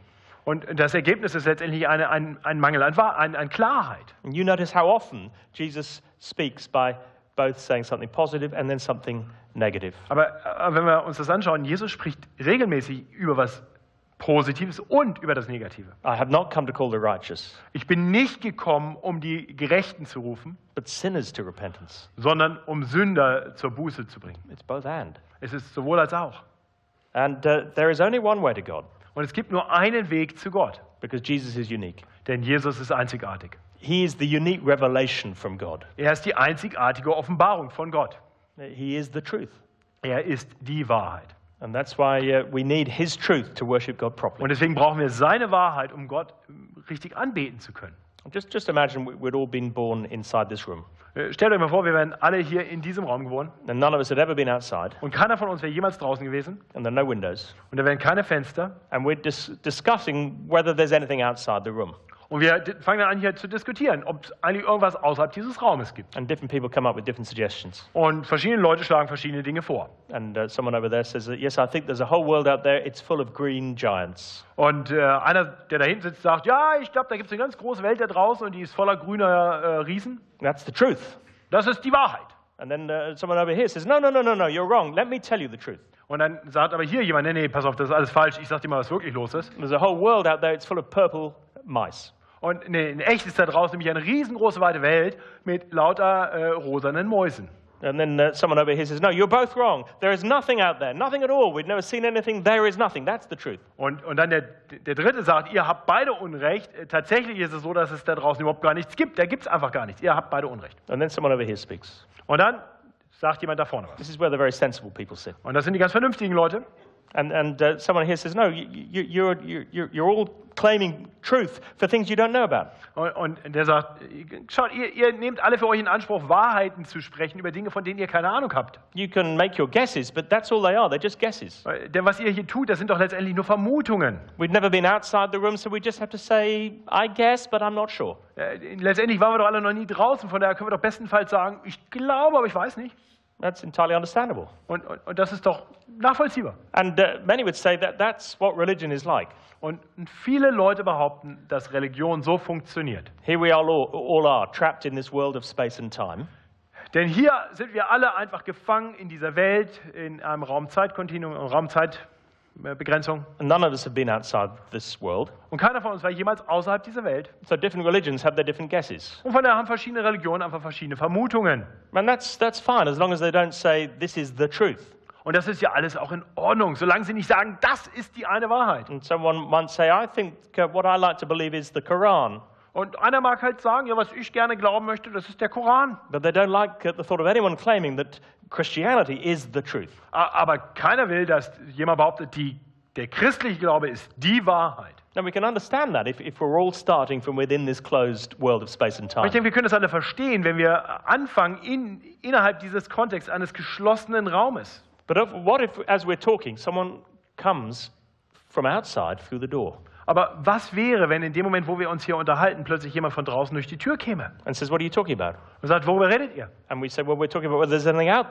Und das Ergebnis ist letztendlich ein Mangel an Klarheit. And you notice how often Jesus speaks by both saying something positive and then something negative. Aber wenn wir uns das anschauen, Jesus spricht regelmäßig über was Positives und über das Negative. I have not come to call the righteous. Ich bin nicht gekommen, um die Gerechten zu rufen, but sinners to repentance. Sondern um Sünder zur Buße zu bringen. It's both and. Es ist sowohl als auch. And there is only one way to God. Und es gibt nur einen Weg zu Gott. Because Jesus is unique. Denn Jesus ist einzigartig. He is the unique revelation from God. Er ist die einzigartige Offenbarung von Gott. He is the truth. Er ist die Wahrheit. And that's why we need his truth to worship God properly. Und deswegen brauchen wir seine Wahrheit, um Gott richtig anbeten zu können. Just imagine we'd all been born inside this room. Stellt euch mal vor, wir wären alle hier in diesem Raum geboren. And none of us had ever been outside. Und keiner von uns wäre jemals draußen gewesen. And there are no windows. Und da wären keine Fenster. And we're discussing whether there's anything outside the room. Und wir fangen dann an, hier zu diskutieren, ob es eigentlich irgendwas außerhalb dieses Raumes gibt. And different people come up with different suggestions. Und verschiedene Leute schlagen verschiedene Dinge vor. And someone over there says, that, yes, I think there's a whole world out there. It's full of green giants. Und einer, der da hinten sitzt, sagt, ja, ich glaube, da gibt es eine ganz große Welt da draußen und die ist voller grüner Riesen. That's the truth. Das ist die Wahrheit. And then someone over here says, no, no, no, no, no, you're wrong. Let me tell you the truth. Und dann sagt aber hier jemand, nee, nee, pass auf, das ist alles falsch. Ich sag dir mal, was wirklich los ist. There's a whole world out there. It's full of purple mice. Und nee, in echt ist da draußen nämlich eine riesengroße weite Welt mit lauter rosanen Mäusen. And then someone over here says, no, you're both wrong. There is nothing out there, nothing at all. We've never seen anything. There is nothing. That's the truth. Und dann der Dritte sagt, ihr habt beide Unrecht. Tatsächlich ist es so, dass es da draußen überhaupt gar nichts gibt. Da gibt es einfach gar nichts. Ihr habt beide Unrecht. And then someone over here speaks. Und dann sagt jemand da vorne was. This is where the very sensible people sit. Und das sind die ganz vernünftigen Leute. And someone here says, no, you're all claiming truth for things you don't know about. Und der sagt, schaut, ihr nehmt alle für euch in Anspruch, Wahrheiten zu sprechen über Dinge, von denen ihr keine Ahnung habt. You can make your guesses, but that's all they are. They're just guesses. Denn was ihr hier tut, das sind doch letztendlich nur Vermutungen. We've never been outside the room, so we just have to say, I guess, but I'm not sure. Letztendlich waren wir doch alle noch nie draußen, von daher können wir doch bestenfalls sagen, ich glaube, aber ich weiß nicht. That's entirely understandable. Und das ist doch nachvollziehbar. And many would say that that's what religion is like. Und viele Leute behaupten, dass Religion so funktioniert. Here we all are trapped in this world of space and time. Denn hier sind wir alle einfach gefangen in dieser Welt, in einem Raum-Zeit-Kontinuum, Raumzeitbegrenzung. None of us have been outside this world. Und keiner von uns war jemals außerhalb dieser Welt. So different religions have their different guesses. Und von daher haben verschiedene Religionen einfach verschiedene Vermutungen. And that's fine, as long as they don't say this is the truth. Und das ist ja alles auch in Ordnung, solange sie nicht sagen, das ist die eine Wahrheit. And someone might say, I think what I like to believe is the Quran. Und einer mag halt sagen, ja, was ich gerne glauben möchte, das ist der Koran. But they don't like the thought of anyone claiming that Christianity is the truth. Aber keiner will, dass jemand behauptet, der christliche Glaube ist die Wahrheit. And we can understand that if we're all starting from within this closed world of space and time. Ich denke, wir können das alle verstehen, wenn wir anfangen innerhalb dieses Kontexts eines geschlossenen Raumes. But what if, as we're talking, someone comes from outside through the door? Aber was wäre, wenn in dem Moment, wo wir uns hier unterhalten, plötzlich jemand von draußen durch die Tür käme? And says, what are you talking about? Und sagt, worüber redet ihr? And we say, well, we're talking about whether there's anything out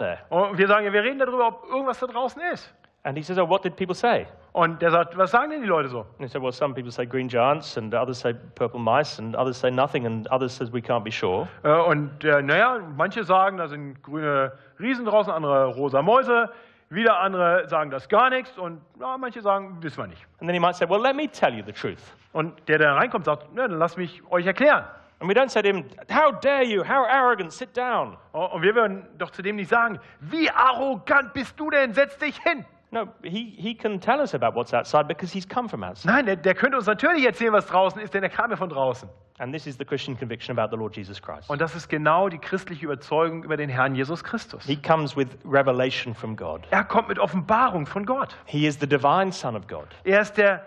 there. Und wir sagen, ja, wir reden darüber, ob irgendwas da draußen ist. And he says, oh, what did people say? Und der sagt, was sagen denn die Leute so? And he said, well, some people say green giants, and others say purple mice, and others say nothing, and others says we can't be sure. Und naja, manche sagen, da sind grüne Riesen draußen, andere rosa Mäuse. Wieder andere sagen das gar nichts und ja, manche sagen, wissen wir nicht. And then he might say, well, let me tell you the truth. Und der reinkommt, sagt, na, dann lasst mich euch erklären. And we don't say to him, how dare you, how arrogant, sit down. Und wir würden doch zu dem nicht sagen, wie arrogant bist du denn, setz dich hin. No, he can tell us about what's outside because he's come from outside. Nein, der könnte uns natürlich erzählen, was draußen ist, denn er kam ja von draußen. And this is the Christian conviction about the Lord Jesus Christ. Und das ist genau die christliche Überzeugung über den Herrn Jesus Christus. He comes with revelation from God. Er kommt mit Offenbarung von Gott. He is the divine Son of God. Er ist der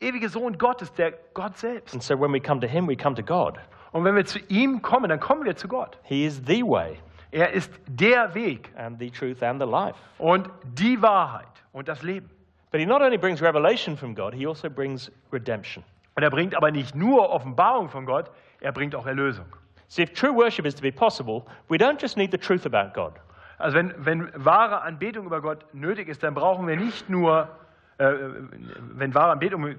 ewige Sohn Gottes, der Gott selbst. And so when we come to him, we come to God. Und wenn wir zu ihm kommen, dann kommen wir zu Gott. He is the way. Er ist der Weg and the truth and the life. Und die Wahrheit und das Leben. But he not only brings revelation from God, he also brings redemption. Und er bringt aber nicht nur Offenbarung von Gott, er bringt auch Erlösung. So if true worship is to be possible, we don't just need the truth about God. Also wenn wahre Anbetung über Gott nötig ist, dann brauchen wir nicht nur wenn wahre Anbetung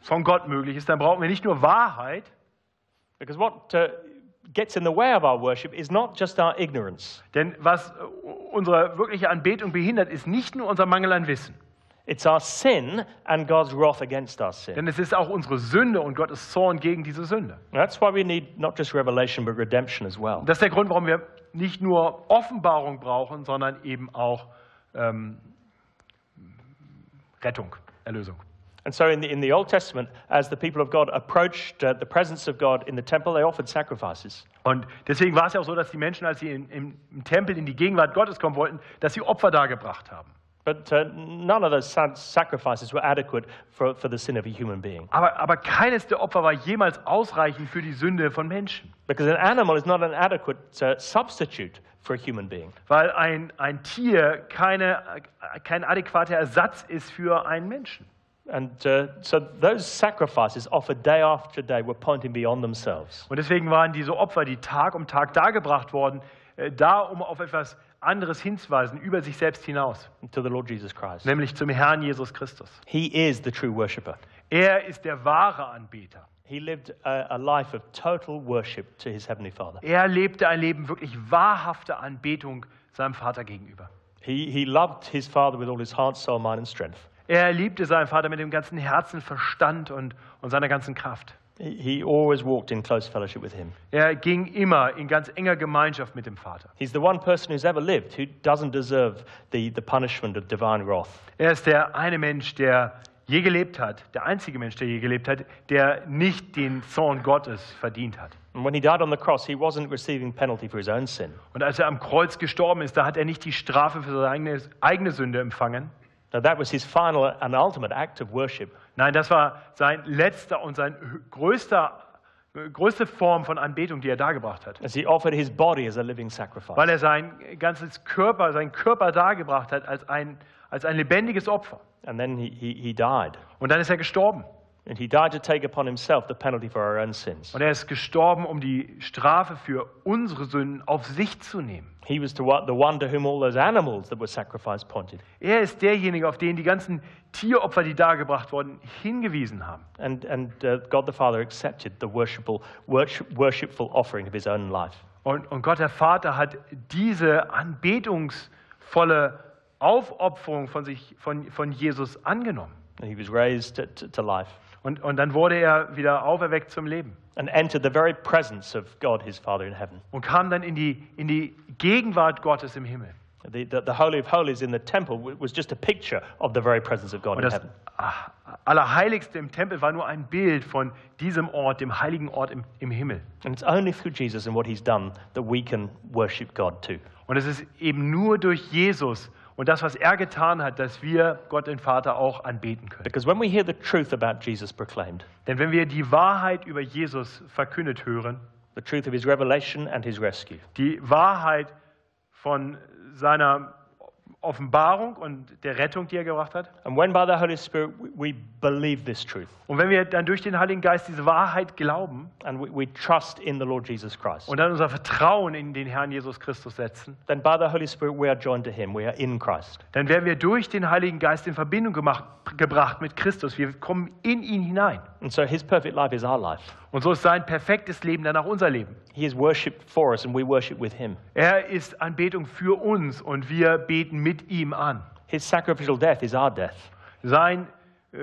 von Gott möglich ist, dann brauchen wir nicht nur Wahrheit. Because what gets in the way of our worship is not just our ignorance. Denn was unsere wirkliche Anbetung behindert, ist nicht nur unser Mangel an Wissen. It's our sin and God's wrath against our sin. Denn es ist auch unsere Sünde und Gottes Zorn gegen diese Sünde. That's why we need not just revelation but redemption as well. Das ist der Grund, warum wir nicht nur Offenbarung brauchen, sondern eben auch Rettung, Erlösung. And so in the Old Testament, as the people of God approached the presence of God in the temple, they offered sacrifices. Und deswegen war es ja auch so, dass die Menschen, als sie im Tempel in die Gegenwart Gottes kommen wollten, dass sie Opfer dargebracht haben. But none of those sacrifices were adequate for the sin of a human being. Aber keines der Opfer war jemals ausreichend für die Sünde von Menschen. Because an animal is not an adequate substitute for a human being. Weil ein Tier kein adäquater Ersatz ist für einen Menschen. Und deswegen waren diese Opfer, die Tag um Tag dargebracht wurden, da, um auf etwas anderes hinzuweisen, über sich selbst hinaus. To the Lord Jesus Christ. Nämlich zum Herrn Jesus Christus. He is the true worshipper. Er ist der wahre Anbeter. He lived a life of total worship to his heavenly Father. Er lebte ein Leben wirklich wahrhafter Anbetung seinem Vater gegenüber. He loved his Father with all his heart, soul, mind and strength. Er liebte seinen Vater mit dem ganzen Herzen, Verstand und seiner ganzen Kraft. He always walked in close fellowship with him. Er ging immer in ganz enger Gemeinschaft mit dem Vater. He's the one person who's ever lived who doesn't deserve the punishment of divine wrath. Er ist der eine Mensch, der je gelebt hat, der einzige Mensch, der je gelebt hat, der nicht den Zorn Gottes verdient hat. And when he died on the cross, he wasn't receiving penalty for his own sin. Und als er am Kreuz gestorben ist, da hat er nicht die Strafe für seine eigene Sünde empfangen. Now that was his final and ultimate act of worship. Nein, das war sein letzter und sein größte Form von Anbetung, die er dargebracht hat. As he offered his body as a living sacrifice. Weil er seinen Körper dargebracht hat als ein lebendiges Opfer. And then he died. Und dann ist er gestorben. And he died to take upon himself the penalty for our own sins. Und er ist gestorben, um die Strafe für unsere Sünden auf sich zu nehmen. He was the one to whom all those animals that were sacrificed pointed. Er ist derjenige, auf den die ganzen Tieropfer, die dargebracht wurden, hingewiesen haben. And God the Father accepted the worshipful offering of his own life. Und Gott der Vater hat diese anbetungsvolle Aufopferung von Jesus angenommen. And he was raised to life. Und dann wurde er wieder auferweckt zum Leben. And entered the very presence of God, his Father in heaven. Und kam dann in die Gegenwart Gottes im Himmel. The Holy of Holies in the temple was just a picture of the very presence of God in heaven. Das Allerheiligste im Tempel war nur ein Bild von diesem Ort, dem heiligen Ort im Himmel. And it's only through Jesus and what he's done that we can worship God too. Und es ist eben nur durch Jesus und das, was er getan hat, dass wir Gott den Vater auch anbeten können. Because when we hear the truth about Jesus proclaimed, denn wenn wir die Wahrheit über Jesus verkündet hören, the truth of his revelation and his rescue, die Wahrheit von seiner Offenbarung und der Rettung, die er gebracht hat, and when by the Holy Spirit we believe this truth, und wenn wir dann durch den Heiligen Geist diese Wahrheit glauben, and we trust in the Lord Jesus Christ, und dann unser Vertrauen in den Herrn Jesus Christus setzen, then by the Holy Spirit we are joined to him, we are in Christ. Dann werden wir durch den Heiligen Geist in Verbindung gebracht mit Christus, wir kommen in ihn hinein. And so his perfect life is our life. Und so ist sein perfektes Leben dann auch unser Leben. He is worshipped for us and we worship with him. Er ist Anbetung für uns und wir beten mit ihm an. His sacrificial death is our death. Sein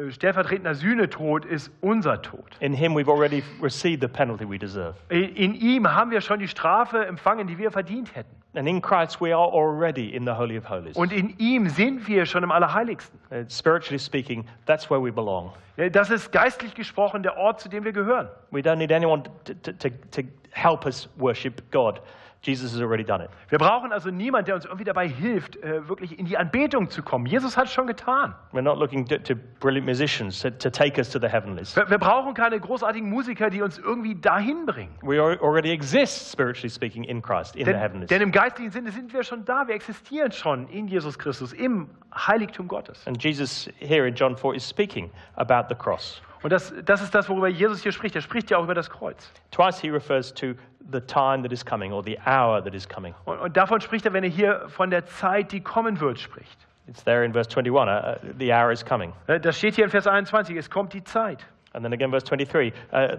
stellvertretender Sühnetod ist unser Tod. In him we've already received the penalty we deserve. In ihm haben wir schon die Strafe empfangen, die wir verdient hätten. And in Christ we are already in the Holy of Holies. Und in ihm sind wir schon im Allerheiligsten. Spiritually speaking, that's where we belong. Das ist geistlich gesprochen der Ort, zu dem wir gehören. We don't need anyone to help us worship God. Jesus has already done it. Wir brauchen also niemand, der uns irgendwie dabei hilft, wirklich in die Anbetung zu kommen. Jesus hat es schon getan. We're not looking to brilliant musicians to take us to the heavenlies. Wir brauchen keine großartigen Musiker, die uns irgendwie dahin bringen. We already exist, spiritually speaking, in Christ, in the heavenlies. Denn im geistlichen Sinne sind wir schon da. Wir existieren schon in Jesus Christus, im Heiligtum Gottes. And Jesus here in John 4 is speaking about the cross. Und das ist das, worüber Jesus hier spricht. Er spricht ja auch über das Kreuz. Twice he refers to the time that is coming or the hour that is coming. Und davon spricht er, wenn er hier von der Zeit, die kommen wird, spricht. It's there in verse 21. The hour is coming. Das steht hier in Vers 21. Es kommt die Zeit. And then again verse 23.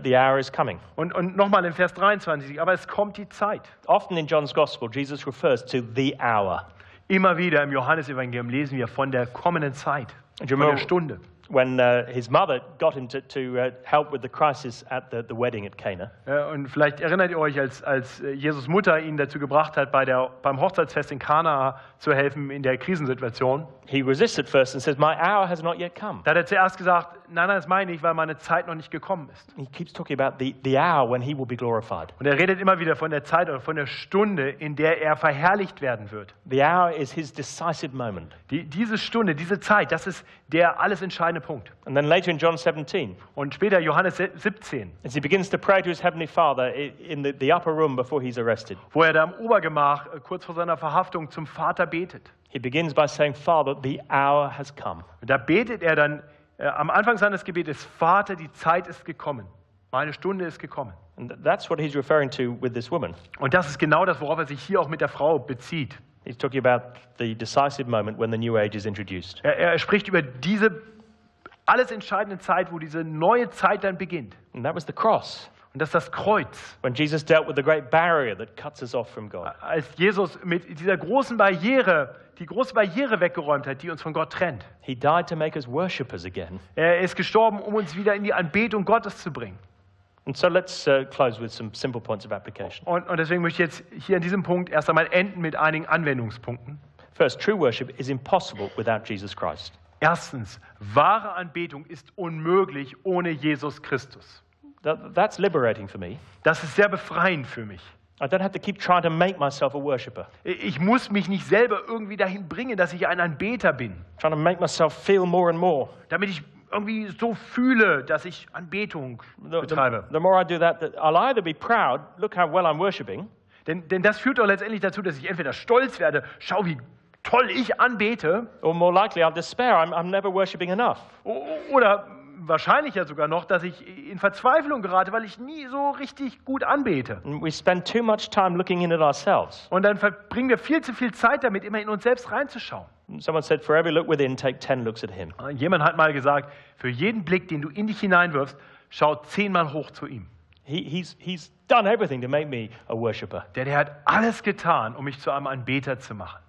The hour is coming. Und nochmal in Vers 23. Aber es kommt die Zeit. Often in John's Gospel, Jesus refers to the hour. Immer wieder im Johannesevangelium lesen wir von der kommenden Zeit, von der Stunde. When his mother got him to help with the crisis at the wedding at Cana. Und vielleicht erinnert ihr euch, als Jesus Mutter ihn dazu gebracht hat, beim Hochzeitsfest in Kana zu helfen in der Krisensituation. He resisted first and says, "My hour has not yet come." Da hat er zuerst gesagt, nein, das meine ich, weil meine Zeit noch nicht gekommen ist. He keeps talking about the hour when he will be glorified. Und er redet immer wieder von der Zeit oder von der Stunde, in der er verherrlicht werden wird. The hour is his decisive moment. Diese Stunde, diese Zeit, das ist der alles entscheidende Punkt. And then later in John 17. Und später Johannes 17. As he begins to pray to his heavenly Father in the upper room before he's arrested. Wo er da im Obergemach kurz vor seiner Verhaftung zum Vater betet. He begins by saying, Father, the hour has come. Und da betet er dann am Anfang seines Gebetes, Vater, die Zeit ist gekommen. Meine Stunde ist gekommen. And that's what he's referring to with this woman. Und das ist genau das, worauf er sich hier auch mit der Frau bezieht. He's talking about the decisive moment when the new age is introduced. Er spricht über diese alles entscheidende Zeit, wo diese neue Zeit dann beginnt. And that was the cross. Und das ist das Kreuz. When Jesus dealt with the great barrier that cuts us off from God. Als Jesus mit dieser großen Barriere, die große Barriere weggeräumt hat, die uns von Gott trennt. He died to make us worshipers again. Er ist gestorben, um uns wieder in die Anbetung Gottes zu bringen. And so let's close with some simple points of application. Und deswegen möchte ich jetzt hier an diesem Punkt erst einmal enden mit einigen Anwendungspunkten. First, true worship is impossible without Jesus Christ. Erstens, wahre Anbetung ist unmöglich ohne Jesus Christus. That's liberating for me. Das ist sehr befreiend für mich. I don't have to keep trying to make myself a worshipper. Ich muss mich nicht selber irgendwie dahin bringen, dass ich ein Anbeter bin. Trying to make myself feel more and more. Damit ich irgendwie so fühle, dass ich Anbetung betreibe. The more I do that, I'll either be proud, look how well I'm worshiping. Denn das führt doch letztendlich dazu, dass ich entweder stolz werde, schau wie toll ich anbete. Or more likely I'll despair, I'm never worshiping enough. Oder wahrscheinlicher sogar noch, dass ich in Verzweiflung gerate, weil ich nie so richtig gut anbete. We spend too much time looking in at ourselves. Und dann verbringen wir viel zu viel Zeit damit, immer in uns selbst reinzuschauen. Someone said, for every look within, take 10 looks at him. Jemand hat mal gesagt, für jeden Blick, den du in dich hineinwirfst, schau 10-mal hoch zu ihm. He's done everything to make me a worshipper. Denn er hat alles getan, um mich zu einem Anbeter zu machen.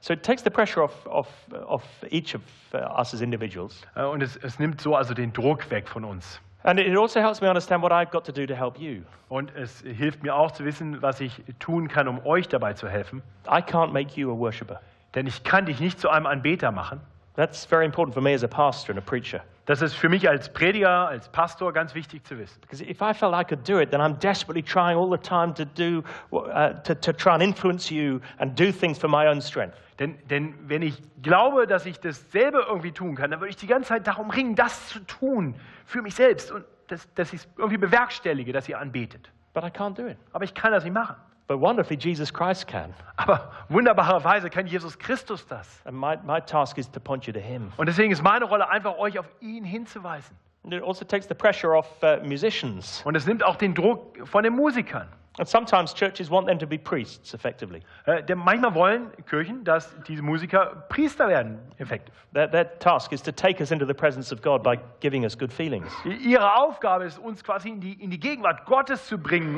So it takes the pressure off each of us as individuals. Und es nimmt so also den Druck weg von uns. And it also helps me understand what I've got to do to help you. Und es hilft mir auch zu wissen, was ich tun kann, um euch dabei zu helfen. I can't make you a worshipper. Denn ich kann dich nicht zu einem Anbeter machen. That's very important for me as a pastor and a preacher. Das ist für mich als Prediger, als Pastor ganz wichtig zu wissen. Because if I felt I could do it, then I'm desperately trying all the time to do to try and influence you and do things for my own strength. Denn wenn ich glaube, dass ich dasselbe irgendwie tun kann, dann würde ich die ganze Zeit darum ringen, das zu tun für mich selbst und dass ich es irgendwie bewerkstellige, dass ihr anbetet. But I can't do it. Aber ich kann das nicht machen. But wonderfully, Jesus Christ can. Aber wunderbarerweise kann Jesus Christus das. And my task is to point you to him. Und deswegen ist meine Rolle einfach, euch auf ihn hinzuweisen. And it also takes the pressure off musicians. Und es nimmt auch den Druck von den Musikern. And sometimes churches want them to be priests, effectively. Denn manchmal wollen Kirchen, dass diese Musiker Priester werden, effektiv. Their task is to take us into the presence of God by giving us good feelings. Ihre Aufgabe ist, uns quasi in die Gegenwart Gottes zu bringen,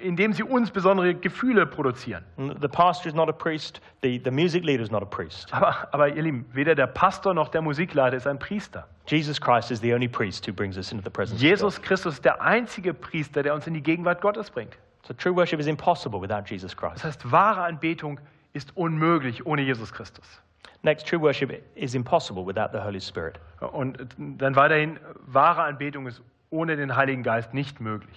indem sie uns besondere Gefühle produzieren. The pastor is not a priest. The music leader is not a priest. Aber ihr Lieben, weder der Pastor noch der Musikleiter ist ein Priester. Jesus Christ is the only priest who brings us into the presence. Jesus Christus ist der einzige Priester, der uns in die Gegenwart Gottes bringt. So true worship is impossible without Jesus Christ. Das heißt, wahre Anbetung ist unmöglich ohne Jesus Christus. Next, true worship is impossible without the Holy Spirit. Und dann weiterhin, wahre Anbetung ist ohne den Heiligen Geist nicht möglich.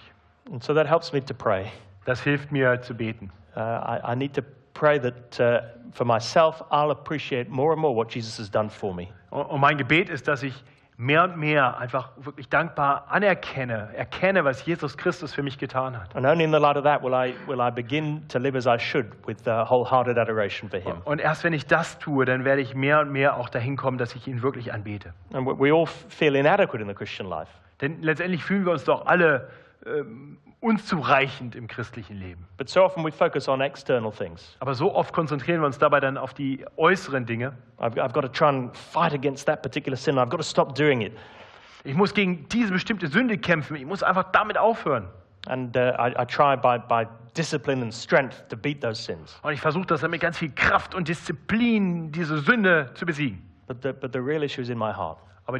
And so that helps me to pray. Das hilft mir zu beten. I need to pray that for myself I'll appreciate more and more what Jesus has done for me. Und mein Gebet ist, dass ich mehr und mehr einfach wirklich dankbar erkenne, was Jesus Christus für mich getan hat. Und erst wenn ich das tue, dann werde ich mehr und mehr auch dahin kommen, dass ich ihn wirklich anbete. And we all feel inadequate in the Christian life. Denn letztendlich fühlen wir uns doch alle unzureichend im christlichen Leben. But so often we focus on external things. Aber so oft konzentrieren wir uns dabei dann auf die äußeren Dinge. I've got to try and fight against that particular sin. I've got to stop doing it. Ich muss gegen diese bestimmte Sünde kämpfen. Ich muss einfach damit aufhören. And I try by discipline and strength to beat those sins. Und ich versuche das dann mit ganz viel Kraft und Disziplin, diese Sünde zu besiegen. But the real issue is in my heart. Aber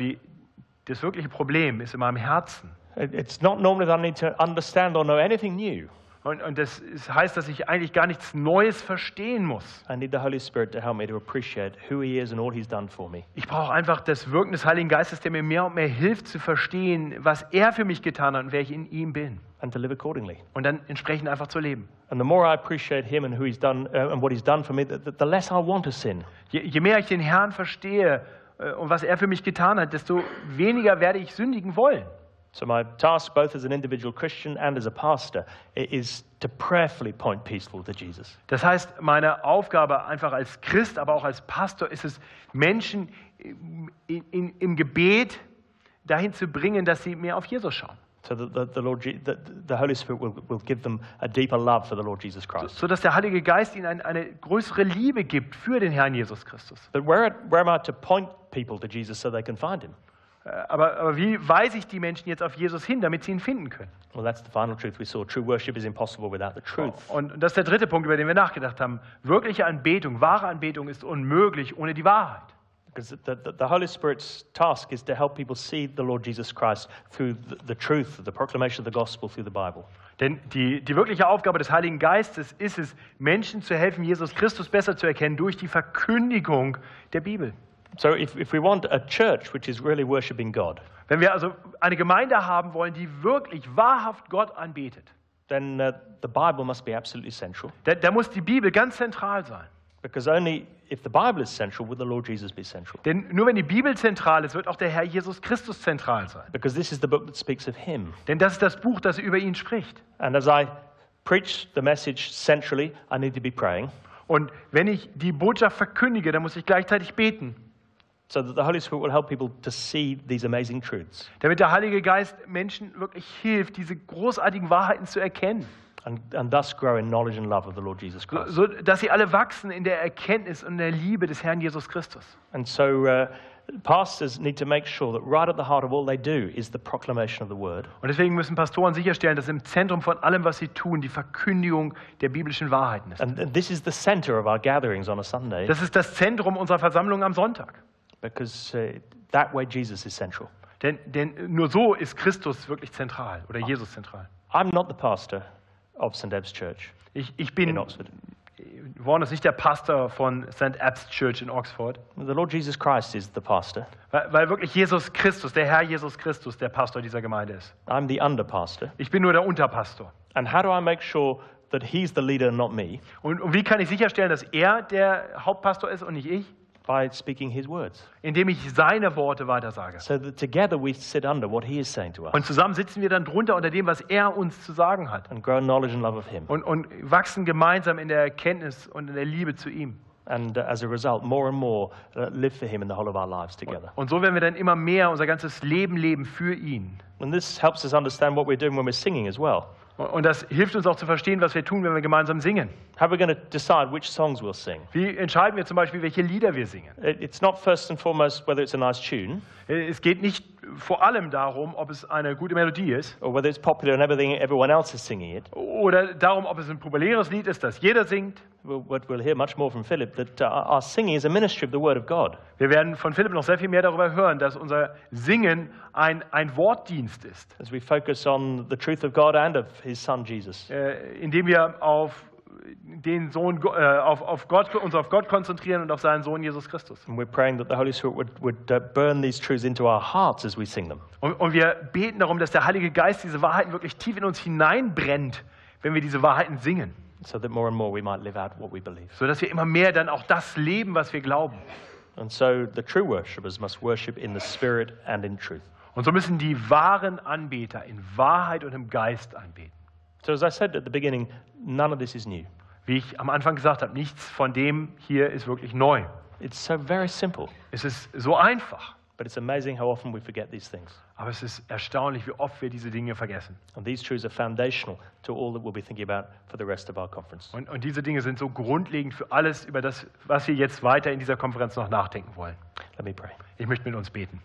das wirkliche Problem ist in meinem Herzen. It's not normally that I need to understand or know anything new. Und das heißt, dass ich eigentlich gar nichts Neues verstehen muss. I need the Holy Spirit to help me to appreciate who he is and all he's done for me. Ich brauche einfach das Wirken des Heiligen Geistes, der mir mehr und mehr hilft zu verstehen, was er für mich getan hat und wer ich in ihm bin. And to live accordingly. Und dann entsprechend einfach zu leben. And the more I appreciate him and who he's done and what he's done for me, the less I want to sin. Je mehr ich den Herrn verstehe und was er für mich getan hat, desto weniger werde ich sündigen wollen. So my task, both as an individual Christian and as a pastor, is to prayerfully point peaceful to Jesus. Das heißt, meine Aufgabe einfach als Christ, aber auch als Pastor ist es, Menschen im Gebet dahin zu bringen, dass sie mehr auf Jesus schauen. So that the Holy Spirit will give them a deeper love for the Lord Jesus Christ. So dass der Heilige Geist ihnen eine größere Liebe gibt für den Herrn Jesus Christus. But where am I to point people to Jesus so they can find him? Aber wie weise ich die Menschen jetzt auf Jesus hin, damit sie ihn finden können? Well, that's the final truth we saw. True worship is impossible without the truth. Und das ist der dritte Punkt, über den wir nachgedacht haben. Wirkliche Anbetung, wahre Anbetung ist unmöglich ohne die Wahrheit. Because the Holy Spirit's task is to help people see the Lord Jesus Christ through the truth, the proclamation of the gospel through the Bible. Denn die wirkliche Aufgabe des Heiligen Geistes ist es, Menschen zu helfen, Jesus Christus besser zu erkennen durch die Verkündigung der Bibel. So if we want a church which is really worshiping God, wenn wir also eine Gemeinde haben wollen, die wirklich wahrhaft Gott anbetet, then the Bible must be absolutely central. Da muss die Bibel ganz zentral sein. Because only if the Bible is central will the Lord Jesus be central. Denn nur wenn die Bibel zentral ist, wird auch der Herr Jesus Christus zentral sein. Because this is the book that speaks of him. Denn das ist das Buch, das über ihn spricht. And as I preach the message centrally, I need to be praying. Und wenn ich die Botschaft verkündige, dann muss ich gleichzeitig beten. So that the Holy Spirit will help people to see these amazing truths. Damit der Heilige Geist Menschen wirklich hilft, diese großartigen Wahrheiten zu erkennen. And thus grow in knowledge and love of the Lord Jesus Christ. So dass sie alle wachsen in der Erkenntnis und der Liebe des Herrn Jesus Christus. And so pastors need to make sure that right at the heart of all they do is the proclamation of the word. Und deswegen müssen Pastoren sicherstellen, dass im Zentrum von allem, was sie tun, die Verkündigung der biblischen Wahrheiten ist. And this is the center of our gatherings on a Sunday. Das ist das Zentrum unserer Versammlung am Sonntag. Because that way Jesus is central. Denn nur so ist Christus wirklich zentral oder Jesus zentral. I'm not the pastor of St Abb's Church. Ich bin in Oxford. Warren ist nicht der Pastor von St Abb's Church in Oxford. The Lord Jesus Christ is the pastor. Weil wirklich Jesus Christus, der Herr Jesus Christus, der Pastor dieser Gemeinde ist. I'm the underpastor. Ich bin nur der Unterpastor. And how do I make sure that he's the leader, not me? Und wie kann ich sicherstellen, dass er der Hauptpastor ist und nicht ich? By speaking his words. Indem ich seine Worte weitersage. So that together we sit under what he is saying to us. Und zusammen sitzen wir dann drunter unter dem, was er uns zu sagen hat. And grow in knowledge and love of him. Und wachsen gemeinsam in der Erkenntnis und in der Liebe zu ihm. And as a result, more and more live for him in the whole of our lives together. Und so werden wir dann immer mehr unser ganzes Leben leben für ihn. And this helps us understand what we're doing when we're singing as well. Und das hilft uns auch zu verstehen, was wir tun, wenn wir gemeinsam singen. How we're going to decide which songs we'll sing. Wie entscheiden wir zum Beispiel, welche Lieder wir singen? It's not first and foremost whether it's a nice tune. Es geht nicht vor allem darum, ob es eine gute Melodie ist. Or whether it's popular and everyone else is singing it. Oder darum, ob es ein populäres Lied ist, das jeder singt. We'll hear much more from Philip that our singing is a ministry of the Word of God. Wir werden von Philipp noch sehr viel mehr darüber hören, dass unser Singen ein Wortdienst ist. As we focus on the truth of God and of his son Jesus. Indem wir uns auf Gott konzentrieren und auf seinen Sohn Jesus Christus. And we're praying that the Holy Spirit would burn these truths into our hearts as we sing them. Und wir beten darum, dass der Heilige Geist diese Wahrheiten wirklich tief in uns hineinbrennt, wenn wir diese Wahrheiten singen. So that more and more we might live out what we believe. So dass wir immer mehr dann auch das leben, was wir glauben. And so the true worshippers must worship in the spirit and in truth. Und so müssen die wahren Anbeter in Wahrheit und im Geist anbeten. So as I said at the beginning, none of this is new. Wie ich am Anfang gesagt habe, nichts von dem hier ist wirklich neu. It's so very simple. Es ist so einfach. But it's amazing how often we forget these things. Aber es ist erstaunlich, wie oft wir diese Dinge vergessen. And these truths are foundational to all that we'll be thinking about for the rest of our conference. Und diese Dinge sind so grundlegend für alles, über das, was wir jetzt weiter in dieser Konferenz noch nachdenken wollen. Let me pray. Ich möchte mit uns beten.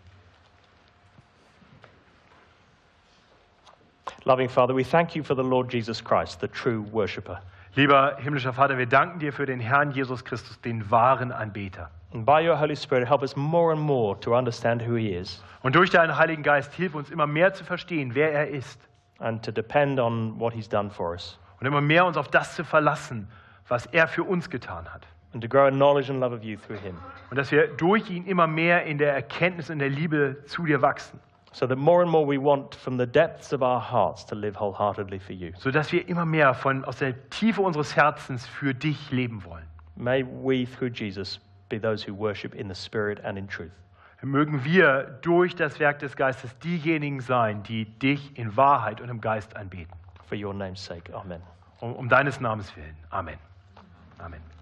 Loving Father, we thank you for the Lord Jesus Christ, the true worshipper. Lieber himmlischer Vater, wir danken dir für den Herrn Jesus Christus, den wahren Anbeter. And by your Holy Spirit, help us more and more to understand who he is. Und durch deinen Heiligen Geist hilf uns immer mehr zu verstehen, wer er ist. And to depend on what he's done for us. Und immer mehr uns auf das zu verlassen, was er für uns getan hat. And to grow in knowledge and love of you through him. Und dass wir durch ihn immer mehr in der Erkenntnis und der Liebe zu dir wachsen. So that more and more we want from the depths of our hearts to live wholeheartedly for you. So dass wir immer mehr aus der Tiefe unseres Herzens für dich leben wollen. May we through Jesus be those who worship in the spirit and in truth. Mögen wir durch das Werk des Geistes diejenigen sein, die dich in Wahrheit und im Geist anbeten. For your name's sake. Amen. Um deines Namens willen. Amen. Amen.